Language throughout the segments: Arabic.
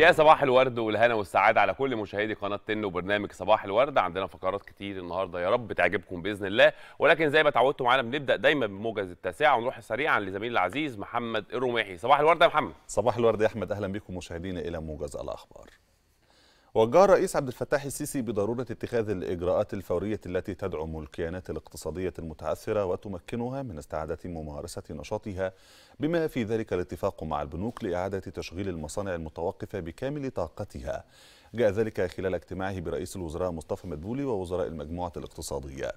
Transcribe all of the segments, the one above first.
يا صباح الورد والهنا والسعاده على كل مشاهدي قناه تن وبرنامج صباح الورد. عندنا فقرات كتير النهارده يا رب تعجبكم باذن الله، ولكن زي ما اتعودتم معانا بنبدا دايما بموجز التاسعه ونروح سريعا لزميلنا العزيز محمد الرميحي. صباح الورد يا محمد. صباح الورد يا احمد، اهلا بكم مشاهدينا الى موجز الاخبار. وجه الرئيس عبد الفتاح السيسي بضرورة اتخاذ الإجراءات الفورية التي تدعم الكيانات الاقتصادية المتعثرة وتمكنها من استعادة ممارسة نشاطها، بما في ذلك الاتفاق مع البنوك لإعادة تشغيل المصانع المتوقفة بكامل طاقتها. جاء ذلك خلال اجتماعه برئيس الوزراء مصطفى مدبولي ووزراء المجموعة الاقتصادية.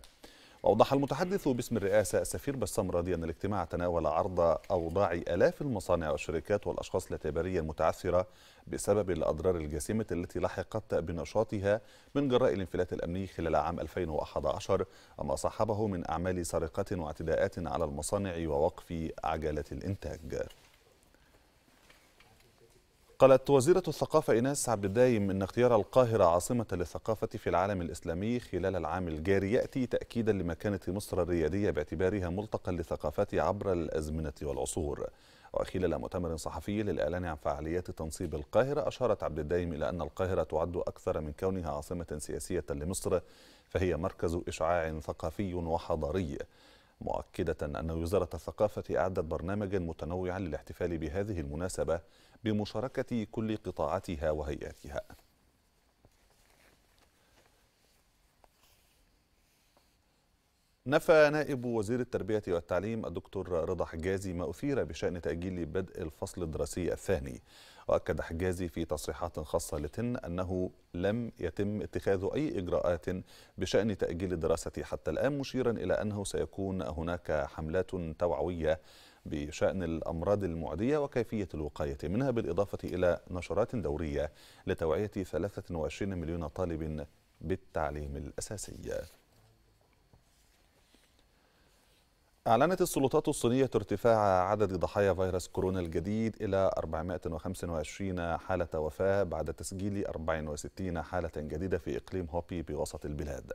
أوضح المتحدث باسم الرئاسة السفير بسام رضى أن الاجتماع تناول عرض أوضاع آلاف المصانع والشركات والأشخاص الاعتبارية المتعثرة بسبب الأضرار الجسيمة التي لحقت بنشاطها من جراء الانفلات الأمني خلال عام 2011 وما صاحبه من أعمال سرقة واعتداءات على المصانع ووقف عجلة الإنتاج. قالت وزيرة الثقافة ايناس عبد الدايم إن اختيار القاهرة عاصمة للثقافة في العالم الإسلامي خلال العام الجاري يأتي تأكيدا لمكانة مصر الريادية باعتبارها ملتقى للثقافات عبر الأزمنة والعصور. وخلال مؤتمر صحفي للإعلان عن فعاليات تنصيب القاهرة، أشارت عبد الدايم إلى أن القاهرة تعد أكثر من كونها عاصمة سياسية لمصر، فهي مركز إشعاع ثقافي وحضاري، مؤكدة أن وزارة الثقافة أعدت برنامجا متنوعا للاحتفال بهذه المناسبة بمشاركة كل قطاعاتها وهيئاتها. نفى نائب وزير التربية والتعليم الدكتور رضا حجازي ما أثير بشأن تأجيل بدء الفصل الدراسي الثاني. وأكد حجازي في تصريحات خاصة لتن أنه لم يتم اتخاذ أي إجراءات بشأن تأجيل الدراسة حتى الآن، مشيرا إلى أنه سيكون هناك حملات توعوية بشأن الأمراض المعدية وكيفية الوقاية منها، بالإضافة إلى نشرات دورية لتوعية 23 مليون طالب بالتعليم الأساسي. أعلنت السلطات الصينية ارتفاع عدد ضحايا فيروس كورونا الجديد إلى 425 حالة وفاة بعد تسجيل 64 حالة جديدة في إقليم هوبي بوسط البلاد.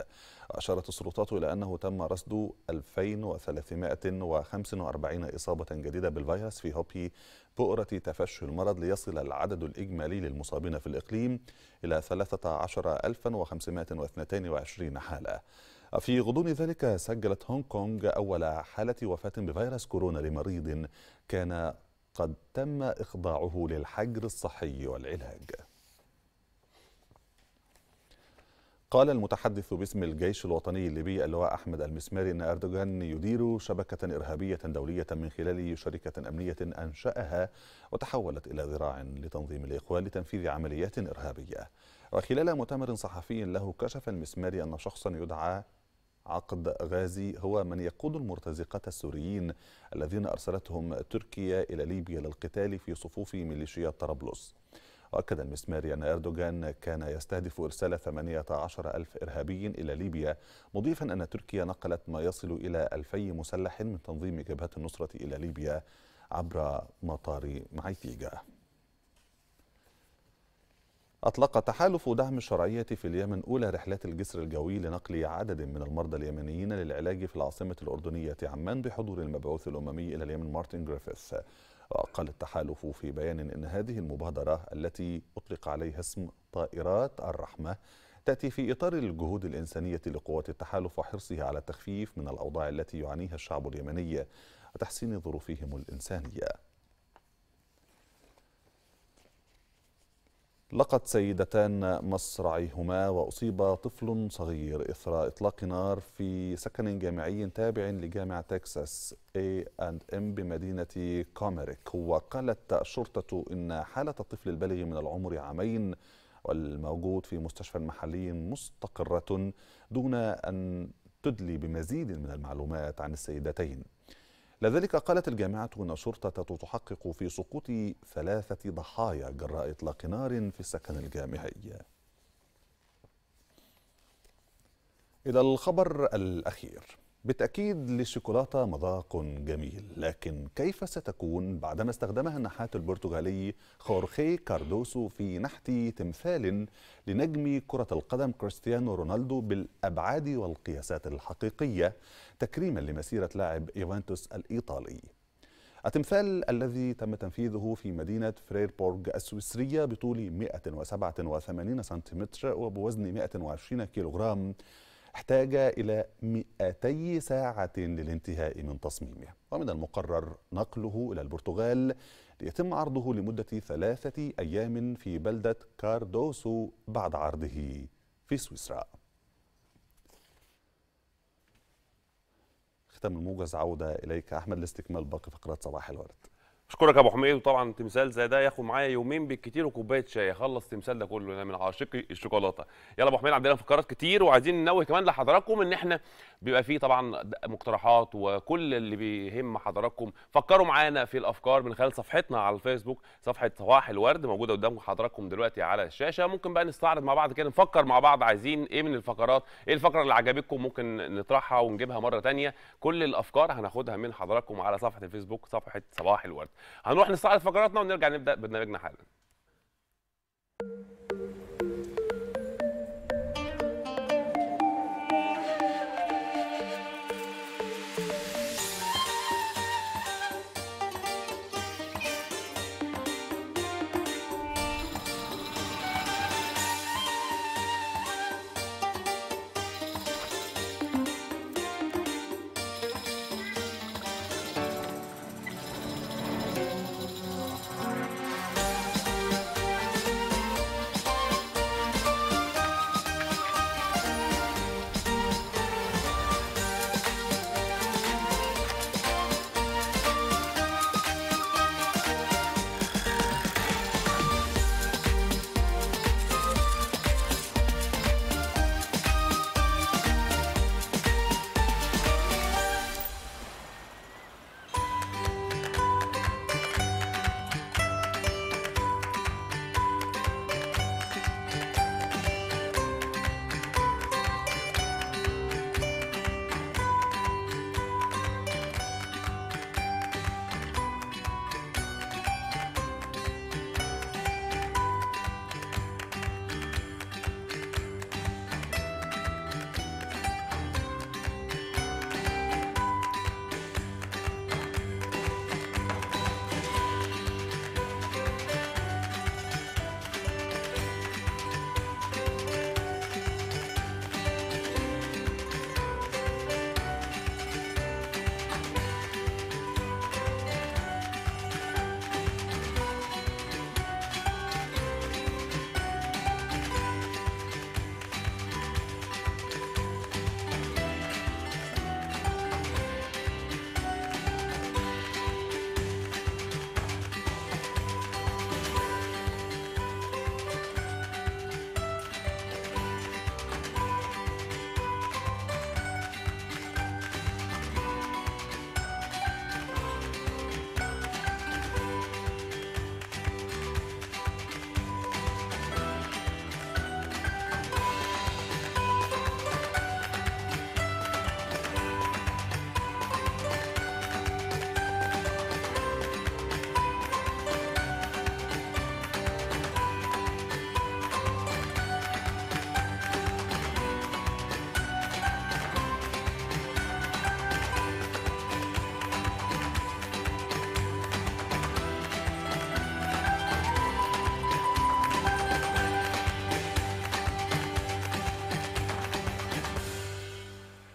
أشارت السلطات إلى أنه تم رصد 2345 إصابة جديدة بالفيروس في هوبي، بؤرة تفشي المرض، ليصل العدد الإجمالي للمصابين في الإقليم إلى 13522 حالة. في غضون ذلك سجلت هونغ كونغ أول حالة وفاة بفيروس كورونا لمريض كان قد تم إخضاعه للحجر الصحي والعلاج. قال المتحدث باسم الجيش الوطني الليبي اللواء أحمد المسماري إن أردوغان يدير شبكة إرهابية دولية من خلال شركة أمنية أنشأها وتحولت إلى ذراع لتنظيم الإخوان لتنفيذ عمليات إرهابية. وخلال مؤتمر صحفي له كشف المسماري أن شخصا يدعى عقد غازي هو من يقود المرتزقة السوريين الذين أرسلتهم تركيا إلى ليبيا للقتال في صفوف ميليشيا طرابلس. وأكد المسماري أن أردوغان كان يستهدف إرسال 18,000 إرهابي إلى ليبيا، مضيفا أن تركيا نقلت ما يصل إلى 2000 مسلح من تنظيم جبهة النصرة إلى ليبيا عبر مطار معيتيجا. أطلق تحالف دعم الشرعية في اليمن أولى رحلات الجسر الجوي لنقل عدد من المرضى اليمنيين للعلاج في العاصمة الأردنية عمان بحضور المبعوث الأممي إلى اليمن مارتن جريفيث. وقال التحالف في بيان إن هذه المبادرة التي أطلق عليها اسم طائرات الرحمة تأتي في إطار الجهود الإنسانية لقوات التحالف وحرصها على التخفيف من الأوضاع التي يعانيها الشعب اليمني وتحسين ظروفهم الإنسانية. لقت سيدتان مصرعيهما وأصيب طفل صغير إثر إطلاق نار في سكن جامعي تابع لجامعة تكساس A&M بمدينة كوميرك. وقالت الشرطة إن حالة الطفل البالغ من العمر 2 والموجود في مستشفى محلي مستقرة دون أن تدلي بمزيد من المعلومات عن السيدتين. لذلك قالت الجامعة أن الشرطة تحقق في سقوط 3 ضحايا جراء إطلاق نار في السكن الجامعي. إلى الخبر الأخير. بالتأكيد للشوكولاتة مذاق جميل، لكن كيف ستكون بعدما استخدمها النحات البرتغالي خورخي كاردوسو في نحت تمثال لنجم كرة القدم كريستيانو رونالدو بالأبعاد والقياسات الحقيقية تكريما لمسيرة لاعب يوفنتوس الإيطالي؟ التمثال الذي تم تنفيذه في مدينة فريربورغ السويسرية بطول 187 سنتيمتر وبوزن 120 كيلوغرام احتاج إلى 200 ساعة للانتهاء من تصميمه، ومن المقرر نقله إلى البرتغال ليتم عرضه لمدة 3 أيام في بلدة كاردوسو بعد عرضه في سويسرا. ختام الموجز، عودة إليك أحمد لاستكمال باقي فقرات صباح الورد. أشكرك يا أبو حميد، وطبعا تمثال زي ده ياخد معايا يومين بالكتير وكوباية شاي أخلص التمثال ده كله، أنا من عاشق الشوكولاتة. يلا أبو حميد، عندنا فقرات كتير وعايزين ننوه كمان لحضراتكم إن إحنا بيبقى فيه طبعا مقترحات وكل اللي بيهم حضراتكم، فكروا معانا في الأفكار من خلال صفحتنا على الفيسبوك، صفحة صباح الورد موجودة قدام حضراتكم دلوقتي على الشاشة. ممكن بقى نستعرض مع بعض كده، نفكر مع بعض عايزين إيه من الفقرات، إيه الفقرة اللي عجبتكم ممكن نطرحها ونجيبها مرة تانية. كل الأفكار هناخدها من حضراتكم على صفحة الفيسبوك، صفحة صباح الورد. هنروح نستعرض فقراتنا ونرجع نبدأ برنامجنا حالا.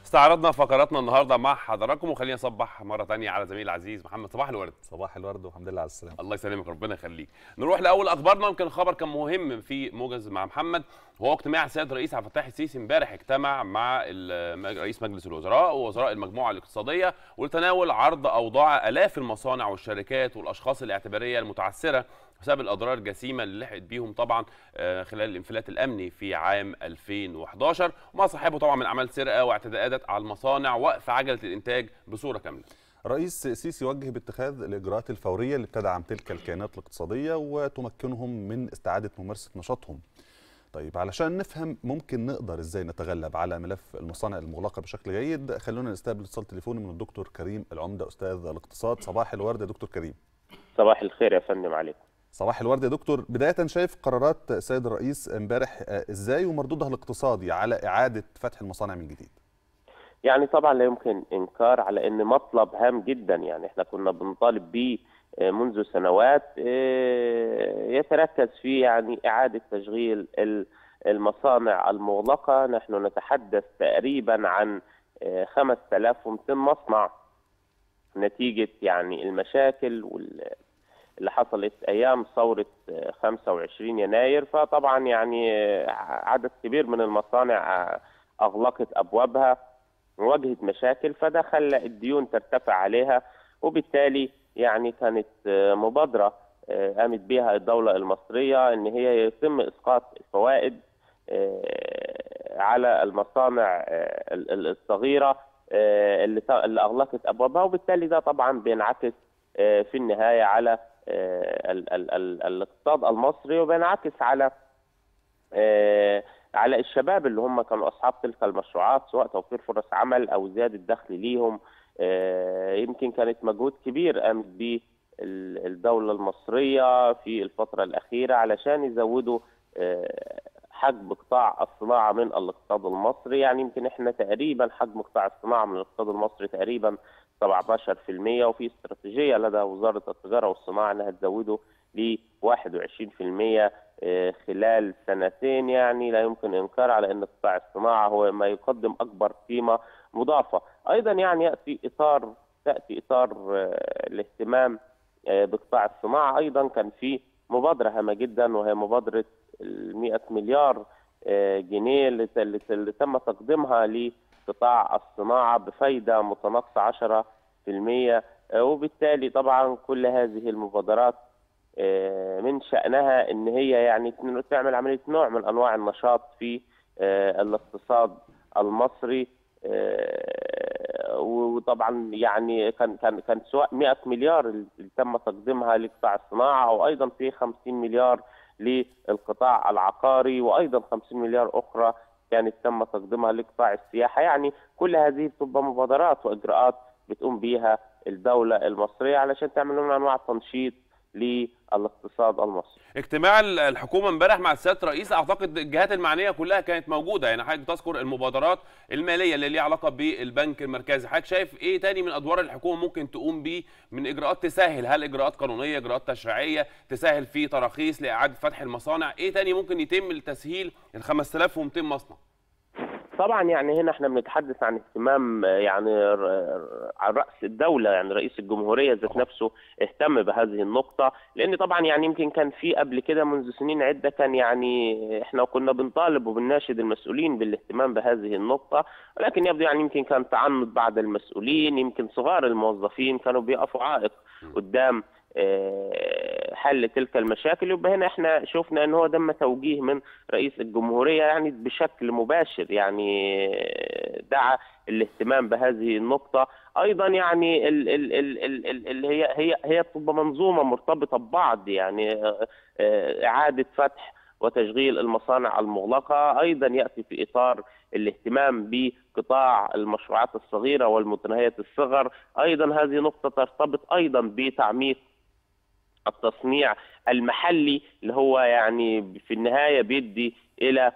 استعرضنا فقراتنا النهارده مع حضراتكم، وخلينا نصبح مره ثانيه على زميل عزيز محمد. صباح الورد. صباح الورد والحمد لله على السلامه. الله يسلمك، ربنا يخليك. نروح لاول اخبارنا، يمكن خبر كان مهم في موجز مع محمد، وهو اجتماع السيد الرئيس عبد الفتاح السيسي امبارح. اجتمع مع رئيس مجلس الوزراء ووزراء المجموعه الاقتصاديه ولتناول عرض اوضاع الاف المصانع والشركات والاشخاص الاعتباريه المتعثره بسبب الاضرار الجسيمه اللي لحقت بيهم طبعا خلال الانفلات الامني في عام 2011، وما صاحبه طبعا من اعمال سرقه واعتداءات على المصانع وقف عجله الانتاج بصوره كامله. الرئيس السيسي وجه باتخاذ الاجراءات الفوريه اللي بتدعم تلك الكيانات الاقتصاديه وتمكنهم من استعاده ممارسه نشاطهم. طيب علشان نفهم ممكن نقدر ازاي نتغلب على ملف المصانع المغلقه بشكل جيد، خلونا نستقبل اتصال تليفوني من الدكتور كريم العمده استاذ الاقتصاد. صباح الورد يا دكتور كريم. صباح الخير يا فندم عليكم. صباح الورد يا دكتور، بداية شايف قرارات السيد الرئيس امبارح ازاي ومردودها الاقتصادي على إعادة فتح المصانع من جديد؟ يعني طبعا لا يمكن انكار على ان مطلب هام جدا، يعني احنا كنا بنطالب بيه منذ سنوات، يتركز في يعني اعاده تشغيل المصانع المغلقه. نحن نتحدث تقريبا عن 5200 مصنع نتيجه يعني المشاكل اللي حصلت ايام ثوره 25 يناير. فطبعا يعني عدد كبير من المصانع اغلقت ابوابها وواجهت مشاكل، فده خلى الديون ترتفع عليها، وبالتالي يعني كانت مبادره قامت بها الدوله المصريه ان هي يتم اسقاط الفوائد على المصانع الصغيره اللي اغلقت ابوابها، وبالتالي ده طبعا بينعكس في النهايه على الاقتصاد المصري، وبينعكس على الشباب اللي هم كانوا اصحاب تلك المشروعات، سواء توفير فرص عمل او زياده الدخل ليهم. يمكن كانت مجهود كبير قامت بيه الدوله المصريه في الفتره الاخيره علشان يزودوا حجم قطاع الصناعه من الاقتصاد المصري. يعني يمكن احنا تقريبا حجم قطاع الصناعه من الاقتصاد المصري تقريبا 17%، وفي استراتيجيه لدى وزاره التجاره والصناعه انها تزوده ل 21% خلال سنتين. يعني لا يمكن انكار على ان قطاع الصناعه هو ما يقدم اكبر قيمه مضافه. ايضا يعني تاتي اطار الاهتمام بقطاع الصناعه. ايضا كان في مبادره هامه جدا، وهي مبادره 100 مليار جنيه اللي تم تقديمها لقطاع الصناعه بفايده متناقصه 10%، وبالتالي طبعا كل هذه المبادرات من شأنها ان هي يعني تعمل عمليه نوع من انواع النشاط في الاقتصاد المصري. وطبعا يعني كان سواء 100 مليار اللي تم تقديمها لقطاع الصناعه، او ايضا في 50 مليار للقطاع العقاري، وايضا 50 مليار اخرى كانت تم تقديمها لقطاع السياحه. يعني كل هذه بتبقى مبادرات واجراءات بتقوم بيها الدوله المصريه علشان تعمل نوع من انواع التنشيط للاقتصاد المصري. اجتماع الحكومه امبارح مع السياده الرئيس، اعتقد الجهات المعنيه كلها كانت موجوده، يعني حضرتك بتذكر المبادرات الماليه اللي ليها علاقه بالبنك المركزي، حضرتك شايف ايه تاني من ادوار الحكومه ممكن تقوم بيه من اجراءات تسهل؟ هل اجراءات قانونيه، اجراءات تشريعيه تسهل في تراخيص لاعاده فتح المصانع؟ ايه تاني ممكن يتم لتسهيل ال 5200 مصنع؟ طبعا يعني هنا احنا بنتحدث عن اهتمام يعني على رأس الدولة، يعني رئيس الجمهورية ذات نفسه اهتم بهذه النقطة، لأن طبعا يعني يمكن كان في قبل كده منذ سنين عدة كان يعني احنا كنا بنطالب وبنناشد المسؤولين بالاهتمام بهذه النقطة، ولكن يبدو يعني يمكن كان تعنت بعض المسؤولين، يمكن صغار الموظفين كانوا بيقفوا عائق قدام حل تلك المشاكل. يبقى هنا احنا شفنا ان هو تم توجيه من رئيس الجمهوريه يعني بشكل مباشر، يعني دعا الاهتمام بهذه النقطه. ايضا يعني هي بتبقى منظومه مرتبطه ببعض، يعني اعاده فتح وتشغيل المصانع المغلقه، ايضا ياتي في اطار الاهتمام بقطاع المشروعات الصغيره والمتناهيه الصغر، ايضا هذه نقطه ترتبط ايضا بتعميق التصنيع المحلي اللي هو يعني في النهايه بيدي الى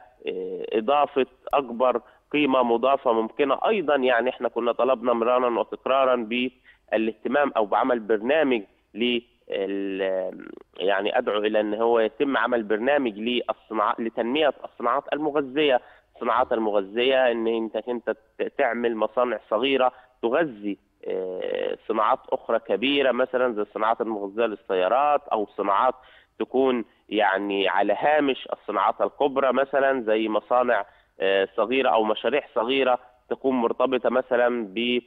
اضافه اكبر قيمه مضافه ممكنه. ايضا يعني احنا كنا طلبنا مرارا وتكرارا بالاهتمام او بعمل برنامج يعني ادعو الى ان هو يتم عمل برنامج لتنميه الصناعات المغذيه، الصناعات المغذيه ان انت تعمل مصانع صغيره تغذي صناعات اخرى كبيره، مثلا زي الصناعات المغذيه للسيارات، او صناعات تكون يعني على هامش الصناعات الكبرى، مثلا زي مصانع صغيره او مشاريع صغيره تكون مرتبطه مثلا ب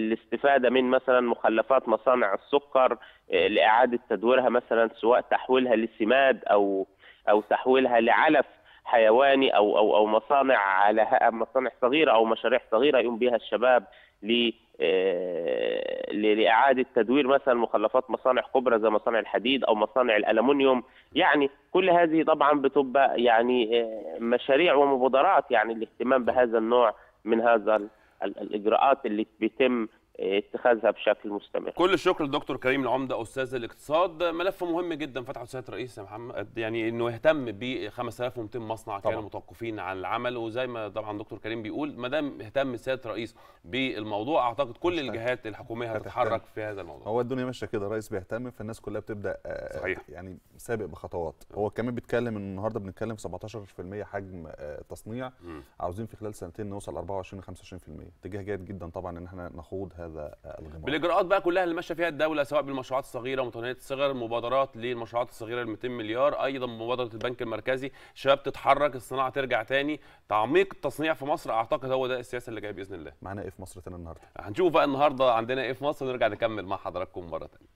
الاستفادة من مثلا مخلفات مصانع السكر لإعادة تدويرها، مثلا سواء تحويلها لسماد أو تحويلها لعلف حيواني أو مصانع على مصانع صغيرة أو مشاريع صغيرة يقوم بها الشباب لإعادة تدوير مثلا مخلفات مصانع كبرى زي مصانع الحديد أو مصانع الألمنيوم. يعني كل هذه طبعا بتبقى يعني مشاريع ومبادرات يعني الاهتمام بهذا النوع من هذا الاجراءات اللي بيتم اتخاذها بشكل مستمر. كل الشكر للدكتور كريم العمده استاذ الاقتصاد، ملف مهم جدا فتحه سياده الرئيس يا محمد، يعني انه يهتم ب 5200 مصنع كانوا متوقفين عن العمل، وزي ما طبعا دكتور كريم بيقول ما دام اهتم سياده الرئيس بالموضوع اعتقد كل الجهات الحكوميه هتتحرك في هذا الموضوع. هو الدنيا ماشيه كده، الرئيس بيهتم فالناس كلها بتبدا صحيح. يعني سابق بخطوات. هو كمان بيتكلم النهارده بنتكلم 17% حجم تصنيع، عاوزين في خلال سنتين نوصل 24-25%، اتجاه جيد جدا طبعا ان احنا نخوض هذا الغمار. بالاجراءات بقى كلها اللي ماشيه فيها الدوله، سواء بالمشروعات الصغيره ومتناهيه الصغر، مبادرات للمشروعات الصغيره ال 200 مليار، ايضا مبادره البنك المركزي، الشباب تتحرك، الصناعه ترجع تاني، تعميق التصنيع في مصر، اعتقد هو ده السياسه اللي جايه باذن الله. معانا ايه في مصر تاني النهارده؟ هنشوف بقى النهارده عندنا ايه في مصر، ونرجع نكمل مع حضراتكم مره ثانيه.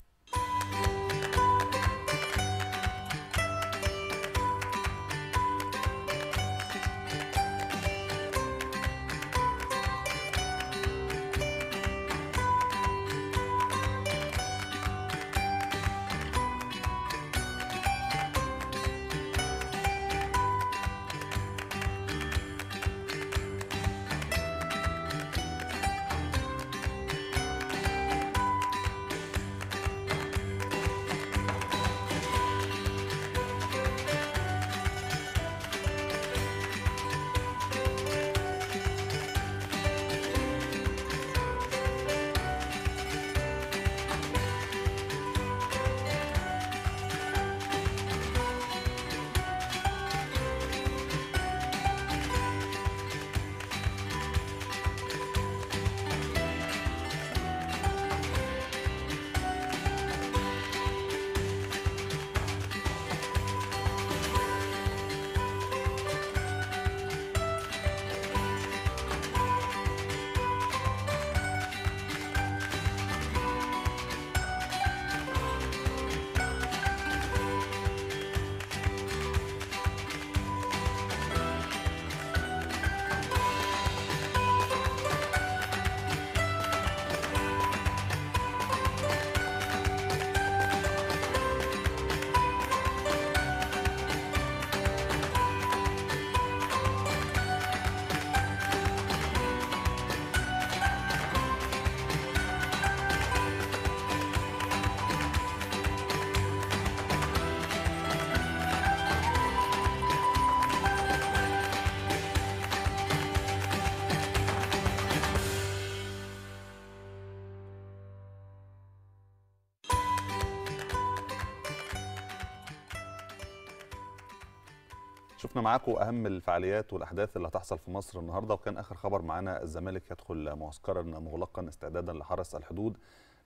شفنا معاكم اهم الفعاليات والاحداث اللي هتحصل في مصر النهارده، وكان اخر خبر معانا الزمالك يدخل معسكرا مغلقا استعدادا لحرس الحدود.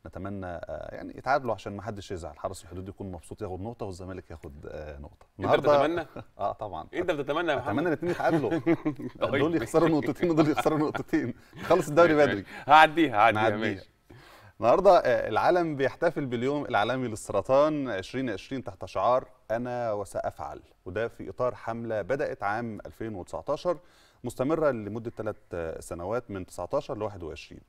نتمنى يعني يتعادلوا عشان ما حدش يزعل، حرس الحدود يكون مبسوط ياخد نقطه والزمالك ياخد نقطه النهارده. انت بتتمنى؟ اه طبعا انت بتتمنى يا محمد. اتمنى الاثنين يتعادلوا، دول يخسروا نقطتين ودول يخسروا نقطتين، خلص الدوري بدري. هعديها ماشي. النهارده العالم بيحتفل باليوم العالمي للسرطان 2020 تحت شعار أنا وسأفعل، وده في إطار حملة بدأت عام 2019 مستمرة لمدة 3 سنوات من 19 ل 21.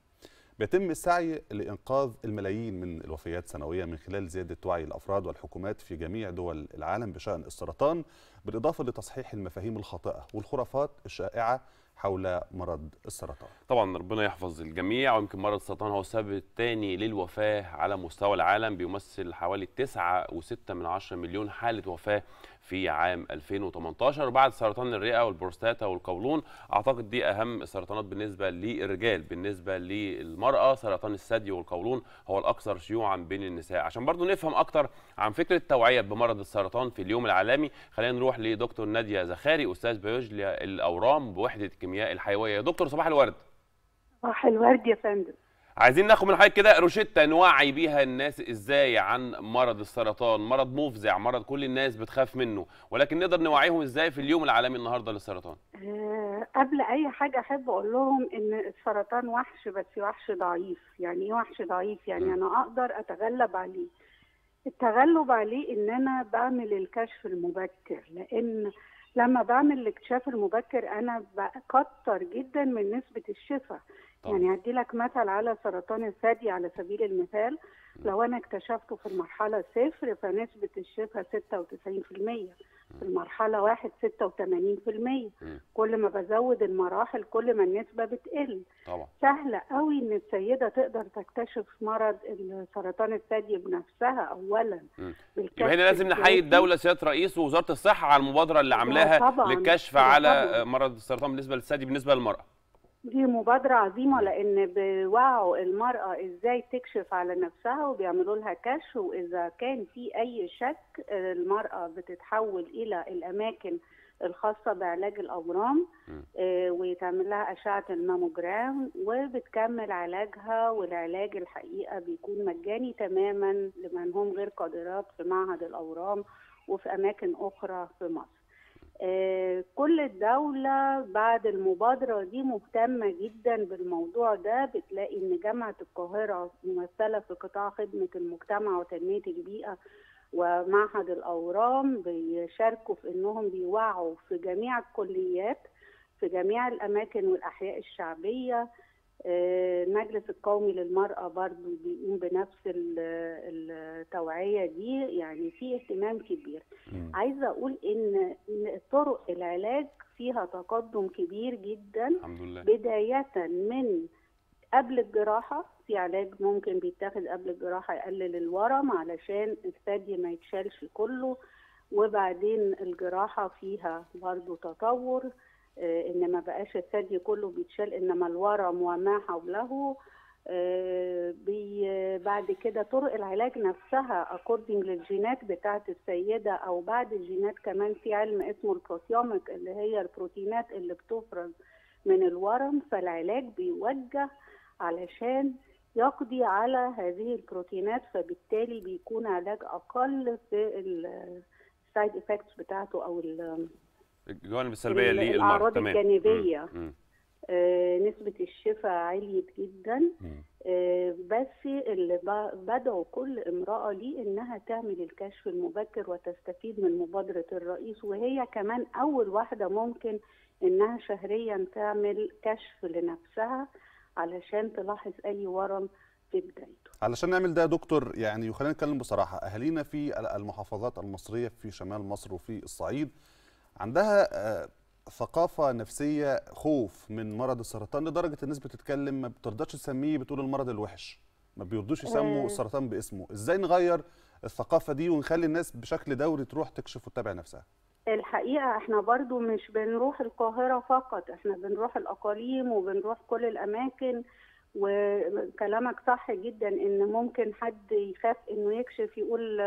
بيتم السعي لإنقاذ الملايين من الوفيات سنويا من خلال زيادة وعي الأفراد والحكومات في جميع دول العالم بشأن السرطان، بالإضافة لتصحيح المفاهيم الخاطئة والخرافات الشائعة حول مرض السرطان. طبعا ربنا يحفظ الجميع، ويمكن مرض السرطان هو السبب الثاني للوفاة على مستوى العالم، بيمثل حوالي 9.6 مليون حالة وفاة في عام 2018 بعد سرطان الرئة والبروستاتا والقولون. اعتقد دي اهم السرطانات بالنسبة للرجال، بالنسبة للمرأة سرطان الثدي والقولون هو الاكثر شيوعا بين النساء. عشان برضو نفهم اكتر عن فكرة التوعية بمرض السرطان في اليوم العالمي، خلينا نروح لدكتور ناديه زخاري استاذ بيولوجيا الاورام بوحدة الكيمياء الحيوية. يا دكتور صباح الورد. صباح الورد يا فندم. عايزين ناخد من حضرتك كده روشتة نوعي بيها الناس ازاي عن مرض السرطان، مرض مفزع، مرض كل الناس بتخاف منه، ولكن نقدر نوعيهم ازاي في اليوم العالمي النهارده للسرطان؟ قبل اي حاجه احب اقول لهم ان السرطان وحش، بس وحش ضعيف. يعني ايه وحش ضعيف؟ يعني انا اقدر اتغلب عليه. التغلب عليه ان انا بعمل الكشف المبكر، لان لما بعمل الاكتشاف المبكر انا بكتر جدا من نسبه الشفاء. يعني هدي لك مثل على سرطان الثدي على سبيل المثال، لو انا اكتشفته في المرحله 0 فنسبه الشفاء 96%، في المرحله 1 86%. كل ما بزود المراحل كل ما النسبه بتقل. طبعا سهله قوي ان السيده تقدر تكتشف مرض سرطان الثدي بنفسها اولا. يبقى هنا لازم نحيي الدوله سياده الرئيس ووزاره الصحه على المبادره اللي عاملاها للكشف على مرض السرطان بالنسبه للثدي بالنسبه للمراه. دي مبادرة عظيمة لأن بيوعوا المرأة إزاي تكشف على نفسها وبيعملوا لها كشف، وإذا كان في أي شك المرأة بتتحول إلى الأماكن الخاصة بعلاج الأورام ويتعمل لها أشعة الماموجرام وبتكمل علاجها، والعلاج الحقيقة بيكون مجاني تماما لمن هم غير قادرات في معهد الأورام وفي أماكن أخرى في مصر. كل الدولة بعد المبادرة دي مهتمة جدا بالموضوع ده. بتلاقي ان جامعة القاهرة ممثلة في قطاع خدمة المجتمع وتنمية البيئة ومعهد الأورام بيشاركوا في انهم بيوعوا في جميع الكليات في جميع الأماكن والأحياء الشعبية. المجلس القومي للمرأة برضو بيقوم بنفس التوعية دي، يعني في اهتمام كبير. عايزة أقول إن طرق العلاج فيها تقدم كبير جدا الحمد لله. بداية من قبل الجراحة، في علاج ممكن بيتاخد قبل الجراحة يقلل الورم علشان الثدي ما يتشالش كله، وبعدين الجراحة فيها برضو تطور إن ما بقاش الثدي كله بيتشال إنما الورم وما حوله. بعد كده طرق العلاج نفسها according للجينات بتاعت السيدة أو بعد الجينات. كمان في علم اسمه البروتيوميك اللي هي البروتينات اللي بتفرز من الورم، فالعلاج بيوجه علشان يقضي على هذه البروتينات، فبالتالي بيكون علاج أقل في السايد إفكتس بتاعته أو الجوانب السلبيه للأعراض الجانبيه. نسبه الشفاء عاليه جدا. بس اللي بدعو كل امراه ليه انها تعمل الكشف المبكر وتستفيد من مبادره الرئيس، وهي كمان اول واحده ممكن انها شهريا تعمل كشف لنفسها علشان تلاحظ اي ورم في بدايته. علشان نعمل ده يا دكتور، يعني وخلينا نتكلم بصراحه، اهالينا في المحافظات المصريه في شمال مصر وفي الصعيد عندها ثقافة نفسية خوف من مرض السرطان لدرجة الناس بتتكلم ما بترضاش تسميه، بتقول المرض الوحش، ما بيرضوش يسموا السرطان باسمه. ازاي نغير الثقافة دي ونخلي الناس بشكل دوري تروح تكشف وتتابع نفسها؟ الحقيقة احنا برضو مش بنروح القاهرة فقط، احنا بنروح الأقاليم وبنروح كل الأماكن. وكلامك صح جدا ان ممكن حد يخاف انه يكشف، يقول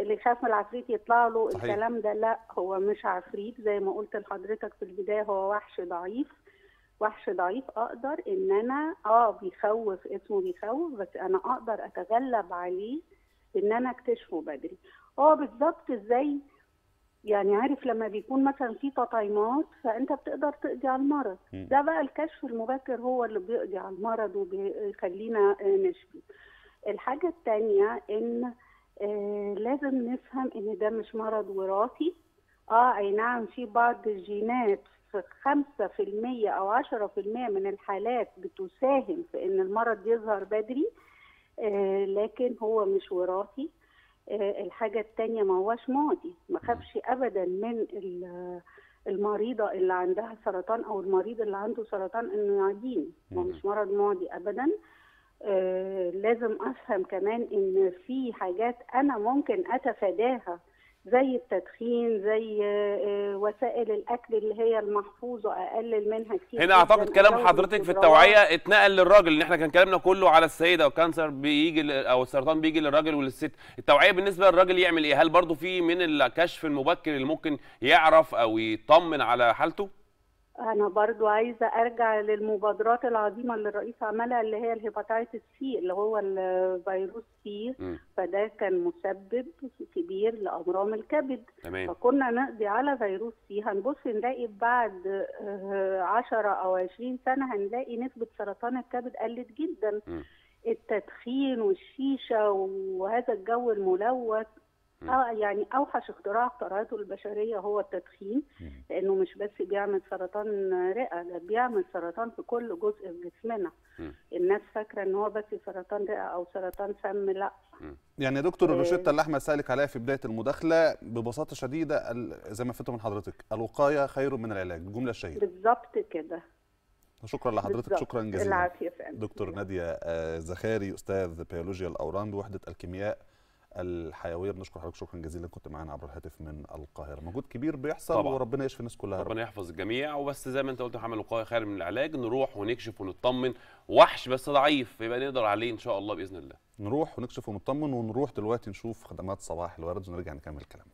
اللي خاف من العفريت يطلع له الكلام ده. لا، هو مش عفريت زي ما قلت لحضرتك في البدايه، هو وحش ضعيف. وحش ضعيف اقدر ان انا بيخوف، اسمه بيخوف، بس انا اقدر اتغلب عليه ان انا اكتشفه بدري. بالظبط. ازاي يعني؟ عارف لما بيكون مثلا في تطعيمات فانت بتقدر تقضي على المرض ده، بقى الكشف المبكر هو اللي بيقضي على المرض وبيخلينا نشفي. الحاجه الثانيه ان لازم نفهم ان ده مش مرض وراثي. اي نعم، في بعض الجينات في 5% او 10% من الحالات بتساهم في ان المرض يظهر بدري، لكن هو مش وراثي. الحاجة التانية ما هواش معدي، ما خافش ابدا من المريضة اللي عندها سرطان او المريض اللي عنده سرطان انه يعديني، هو مش مرض معدي ابدا. لازم افهم كمان ان في حاجات انا ممكن اتفاداها زي التدخين، زي وسائل الاكل اللي هي المحفوظه اقلل منها كتير. هنا اعتقد كلام حضرتك في التوعيه اتنقل للراجل، ان احنا كان كلامنا كله على السيده والكانسر بيجي او السرطان بيجي للراجل وللست. التوعيه بالنسبه للراجل يعمل ايه؟ هل برضو في من الكشف المبكر اللي ممكن يعرف او يطمن على حالته؟ أنا برضو عايزة أرجع للمبادرات العظيمة اللي الرئيس عملها اللي هي الهيباتيتس سي اللي هو الفيروس سي، فده كان مسبب كبير لأورام الكبد. فكنا نقضي على فيروس سي، هنبص نلاقي بعد 10 أو 20 سنة هنلاقي نسبة سرطان الكبد قلت جدا. التدخين والشيشة وهذا الجو الملوث يعني اوحش اختراع اخترعته البشريه هو التدخين، لانه مش بس بيعمل سرطان رئه، ده بيعمل سرطان في كل جزء في جسمنا. الناس فاكره ان هو بس سرطان رئه او سرطان سم، لا. يعني يا دكتور الروشته اللي احمد سالك عليها في بدايه المداخله ببساطه شديده زي ما فهمت من حضرتك، الوقايه خير من العلاج، الجمله الشهيره. بالظبط كده. شكرا لحضرتك بالزبط. شكرا جزيلا دكتور ناديه زخاري، استاذ بيولوجيا الاورام بوحده الكيمياء الحيويه، بنشكر حضرتك شكرا جزيلا كنت معانا عبر الهاتف من القاهره. مجهود كبير بيحصل طبعا. وربنا يشفي الناس كلها، ربنا يحفظ الجميع. وبس زي ما انت قلت يا محمد، الوقايه خير من العلاج، نروح ونكشف ونطمن، وحش بس ضعيف يبقى نقدر عليه ان شاء الله باذن الله. نروح ونكشف ونطمن، ونروح دلوقتي نشوف خدمات صباح الورد ونرجع نكمل كلامنا.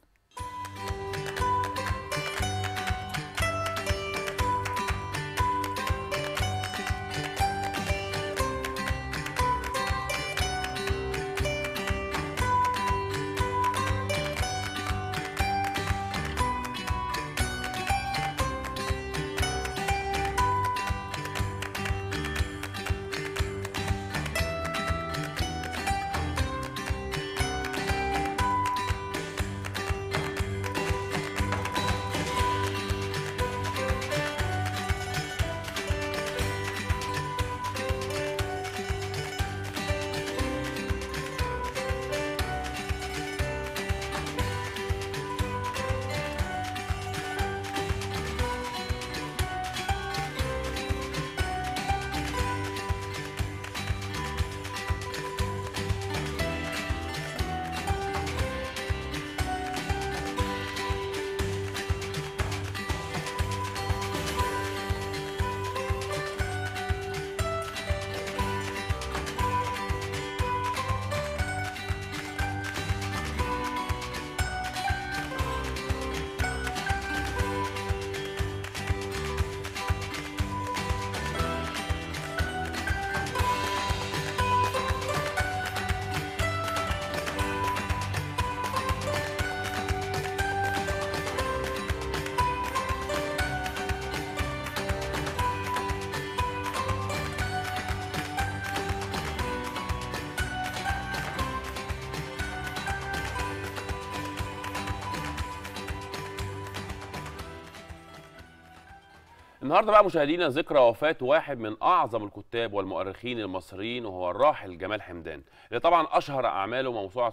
النهارده بقى مشاهدينا ذكرى وفاة واحد من أعظم الكتاب والمؤرخين المصريين، وهو الراحل جمال حمدان، اللي طبعا أشهر أعماله موسوعة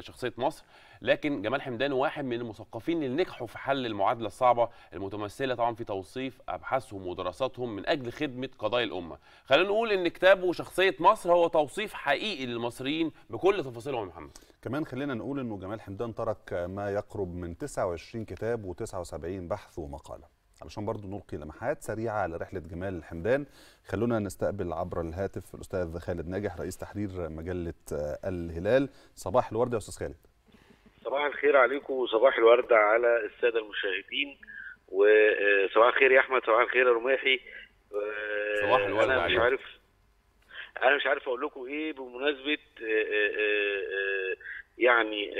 شخصية مصر. لكن جمال حمدان واحد من المثقفين اللي نجحوا في حل المعادلة الصعبة المتمثلة طبعا في توصيف أبحاثهم ودراساتهم من أجل خدمة قضايا الأمة. خلينا نقول إن كتابه شخصية مصر هو توصيف حقيقي للمصريين بكل تفاصيلهم يا محمد. كمان خلينا نقول إنه جمال حمدان ترك ما يقرب من 29 كتاب و79 بحث ومقالة. علشان برضو نلقي لمحات سريعه على رحله جمال حمدان، خلونا نستقبل عبر الهاتف الاستاذ خالد ناجح رئيس تحرير مجله الهلال. صباح الورد يا استاذ خالد. صباح الخير عليكم وصباح الورد على الساده المشاهدين، وصباح الخير يا احمد، صباح الخير يا رماحي. صباح الورد عليكم. انا مش عارف اقول لكم ايه بمناسبه يعني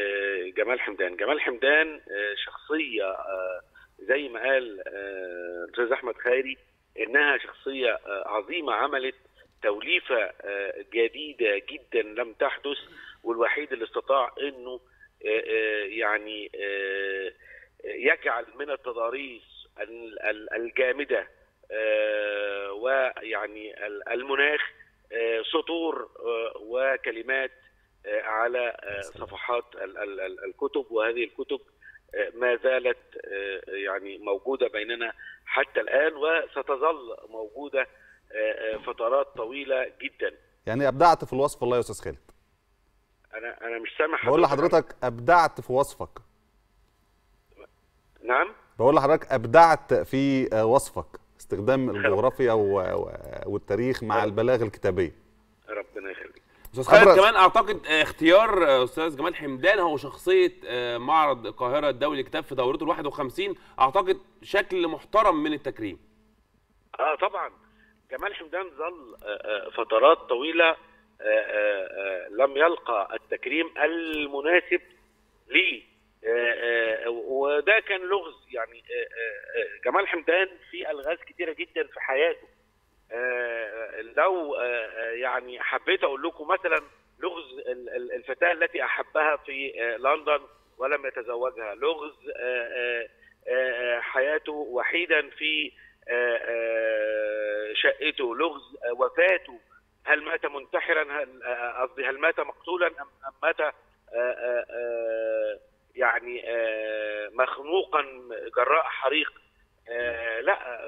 جمال حمدان شخصيه زي ما قال الاستاذ احمد خيري انها شخصيه عظيمه، عملت توليفه جديده جدا لم تحدث، والوحيد اللي استطاع انه يعني يجعل من التضاريس الجامده ويعني المناخ سطور وكلمات على صفحات الكتب، وهذه الكتب ما زالت يعني موجودة بيننا حتى الآن وستظل موجودة فترات طويلة جدا. يعني أبدعت في الوصف والله يا أستاذ خالد. أنا مش سامع حضرتك. بقول لحضرتك أبدعت في وصفك. نعم؟ بقول لحضرتك أبدعت في وصفك، استخدام الجغرافيا والتاريخ مع البلاغة الكتابية. ربنا يخليك. أستاذ كمان أعتقد اختيار أستاذ جمال حمدان هو شخصية معرض القاهرة الدولي للكتاب في دورته ال51، أعتقد شكل محترم من التكريم. طبعا جمال حمدان ظل فترات طويلة لم يلقى التكريم المناسب ليه، وده كان لغز. يعني جمال حمدان في ألغاز كتيرة جدا في حياته. لو يعني حبيت اقول لكم مثلا لغز الفتاة التي أحبها في لندن ولم يتزوجها، لغز حياته وحيدا في شقته، لغز وفاته، هل مات منتحرا، قصدي هل مات مقتولا أم مات يعني مخنوقا جراء حريق. لا،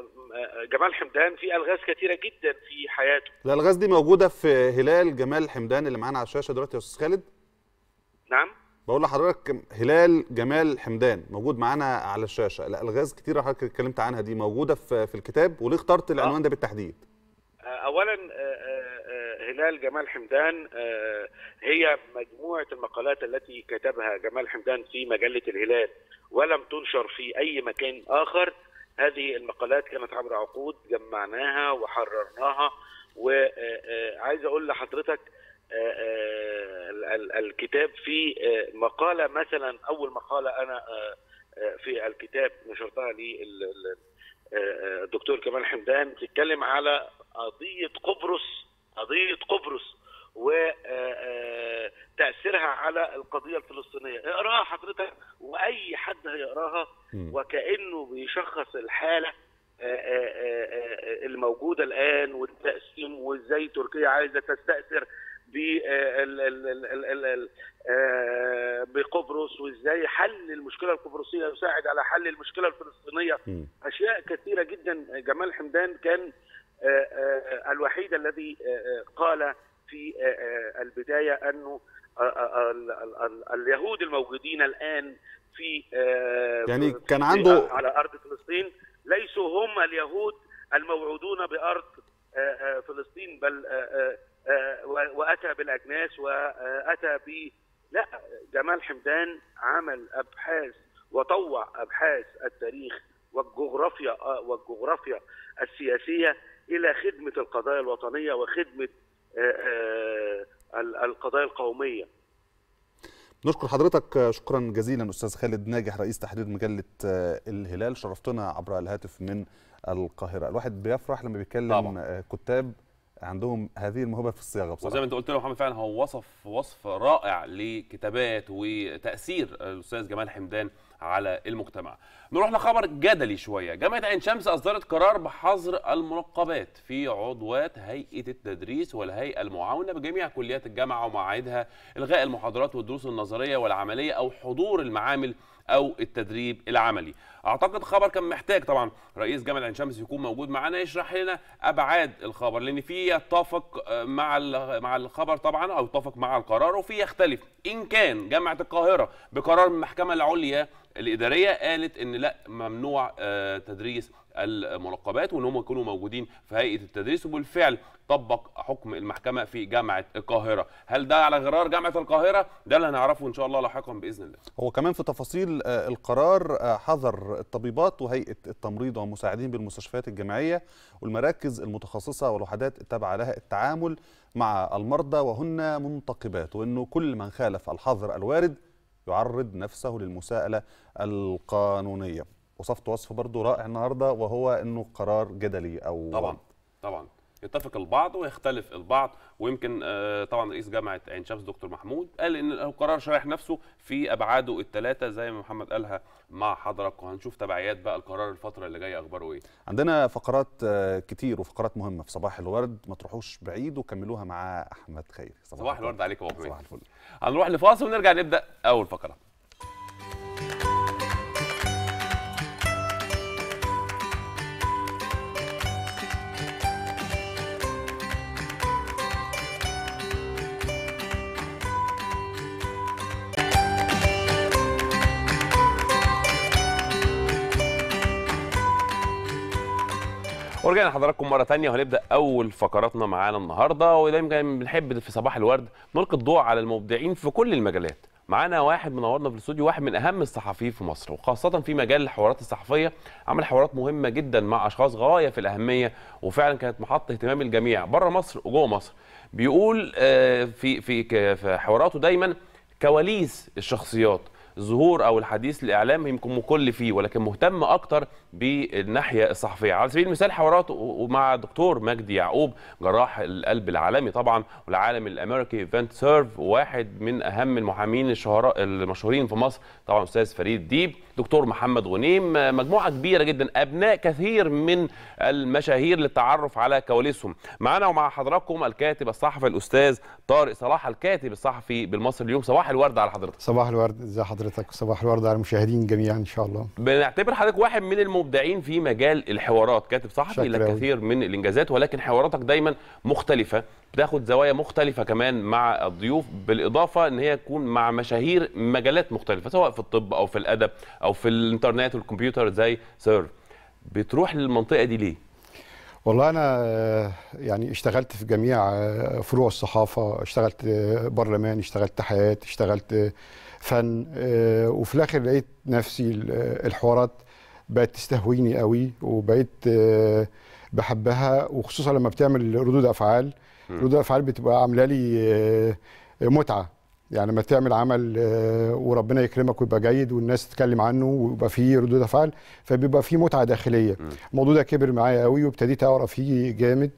جمال حمدان في الغاز كثيره جدا في حياته. الالغاز دي موجوده في هلال جمال حمدان اللي معانا على الشاشه دلوقتي يا استاذ خالد. نعم، بقول لحضرتك هلال جمال حمدان موجود معانا على الشاشه. الالغاز كثيره حضرتك اتكلمت عنها، دي موجوده في الكتاب، وليه اخترت العنوان ده بالتحديد؟ اولا هلال جمال حمدان هي مجموعه المقالات التي كتبها جمال حمدان في مجله الهلال ولم تنشر في اي مكان اخر. هذه المقالات كانت عبر عقود جمعناها وحررناها، وعايز اقول لحضرتك الكتاب فيه مقاله، مثلا اول مقاله انا في الكتاب نشرتها للدكتور كمال حمدان بتتكلم على قضيه قبرص وتأثيرها على القضية الفلسطينية. اقراها حضرتك وأي حد هيقراها وكأنه بيشخص الحالة الموجودة الآن والتقسيم، وإزاي تركيا عايزة تستأثر بقبرص، وإزاي حل المشكلة القبرصية يساعد على حل المشكلة الفلسطينية. أشياء كثيرة جدا. جمال حمدان كان الوحيد الذي قال في البداية أنه اليهود الموجودين الآن في يعني كان عنده على أرض فلسطين ليسوا هم اليهود الموعودون بأرض فلسطين، بل وأتى بالأجناس وأتى لا، جمال حمدان عمل أبحاث وطوع أبحاث التاريخ والجغرافيا السياسية إلى خدمة القضايا الوطنية وخدمة القضايا القومية. نشكر حضرتك، شكرا جزيلا أستاذ خالد ناجح رئيس تحرير مجلة الهلال، شرفتنا عبر الهاتف من القاهرة. الواحد بيفرح لما بيتكلم طبعا. كتاب عندهم هذه الموهبة في الصياغة بصراحة، وزي ما انت قلت له محمد فعلا هو وصف رائع لكتابات وتأثير الأستاذ جمال حمدان على المجتمع. نروح لخبر جدلي شويه. جامعه عين شمس اصدرت قرار بحظر المنقبات في عضوات هيئه التدريس والهيئه المعاونه بجميع كليات الجامعه ومعاهدها، الغاء المحاضرات والدروس النظريه والعمليه او حضور المعامل او التدريب العملي. اعتقد خبر كان محتاج طبعا رئيس جامعه عين شمس يكون موجود معانا يشرح لنا ابعاد الخبر، لان في يتفق مع الخبر طبعا او يتفق مع القرار وفي يختلف. ان كان جامعه القاهره بقرار من المحكمه العليا الاداريه قالت ان لا، ممنوع تدريس المنقبات وان هم يكونوا موجودين في هيئه التدريس، وبالفعل طبق حكم المحكمه في جامعه القاهره. هل ده على غرار جامعه القاهره؟ ده اللي هنعرفه ان شاء الله لاحقا باذن الله. هو كمان في تفاصيل القرار حظر الطبيبات وهيئه التمريض ومساعدين بالمستشفيات الجامعيه والمراكز المتخصصه والوحدات التابعه لها التعامل مع المرضى وهن منتقبات، وانه كل من خالف الحظر الوارد يعرض نفسه للمساءلة القانونية. وصفت وصف برضه رائع النهارده وهو انه قرار جدلي او طبعا يتفق البعض ويختلف البعض، ويمكن طبعا رئيس جامعه عين شمس دكتور محمود قال ان القرار شارح نفسه في ابعاده الثلاثه زي ما محمد قالها مع حضرتك، وهنشوف تبعيات بقى القرار الفتره اللي جايه اخباره ايه. عندنا فقرات كتير وفقرات مهمه في صباح الورد، ما تروحوش بعيد وكملوها مع احمد خيري. صباح الورد عليك يا ابو حميد. صباح الفل. هنروح لفاصل ونرجع نبدا اول فقره. ورجعنا لحضراتكم مره ثانيه وهنبدا اول فقراتنا معانا النهارده، ودايما بنحب في صباح الورد نلقي الضوء على المبدعين في كل المجالات. معانا واحد منورنا في الاستوديو، واحد من اهم الصحفيين في مصر وخاصه في مجال الحوارات الصحفيه، عمل حوارات مهمه جدا مع اشخاص غايه في الاهميه وفعلا كانت محط اهتمام الجميع بره مصر وجوه مصر. بيقول في حواراته دايما كواليس الشخصيات ظهور او الحديث للاعلام يمكن مكل فيه، ولكن مهتم اكتر بالناحيه الصحفيه. على سبيل المثال حوارات مع دكتور مجدي يعقوب جراح القلب العالمي طبعا والعالم الامريكي ايفنت سيرف، واحد من اهم المحامين المشهورين في مصر طبعا استاذ فريد ديب، دكتور محمد غنيم، مجموعه كبيره جدا ابناء كثير من المشاهير للتعرف على كواليسهم. معانا ومع حضراتكم الكاتب الصحفي الاستاذ طارق صلاح، الكاتب الصحفي بالمصري اليوم. صباح الورد على حضرتك. صباح الورد، ازي حضرتك؟ صباح الورد على المشاهدين جميعا ان شاء الله. بنعتبر حضرتك واحد من المبدعين في مجال الحوارات، كاتب صحفي لك كثير من الانجازات، ولكن حواراتك دايما مختلفه، بتاخد زوايا مختلفه كمان مع الضيوف، بالاضافه ان هي تكون مع مشاهير مجالات مختلفه سواء في الطب او في الادب او في الانترنت والكمبيوتر زي سيرف. بتروح للمنطقه دي ليه؟ والله أنا يعني اشتغلت في جميع فروع الصحافة، اشتغلت برلمان، اشتغلت حياة، اشتغلت فن، وفي الآخر لقيت نفسي الحوارات بقت تستهويني قوي وبقيت بحبها، وخصوصا لما بتعمل ردود أفعال. ردود أفعال بتبقى عاملة لي متعة، يعني لما تعمل عمل وربنا يكرمك ويبقى جيد والناس تتكلم عنه ويبقى فيه ردود افعال، فبيبقى فيه متعه داخليه. الموضوع ده كبر معايا قوي وابتديت اقرا فيه جامد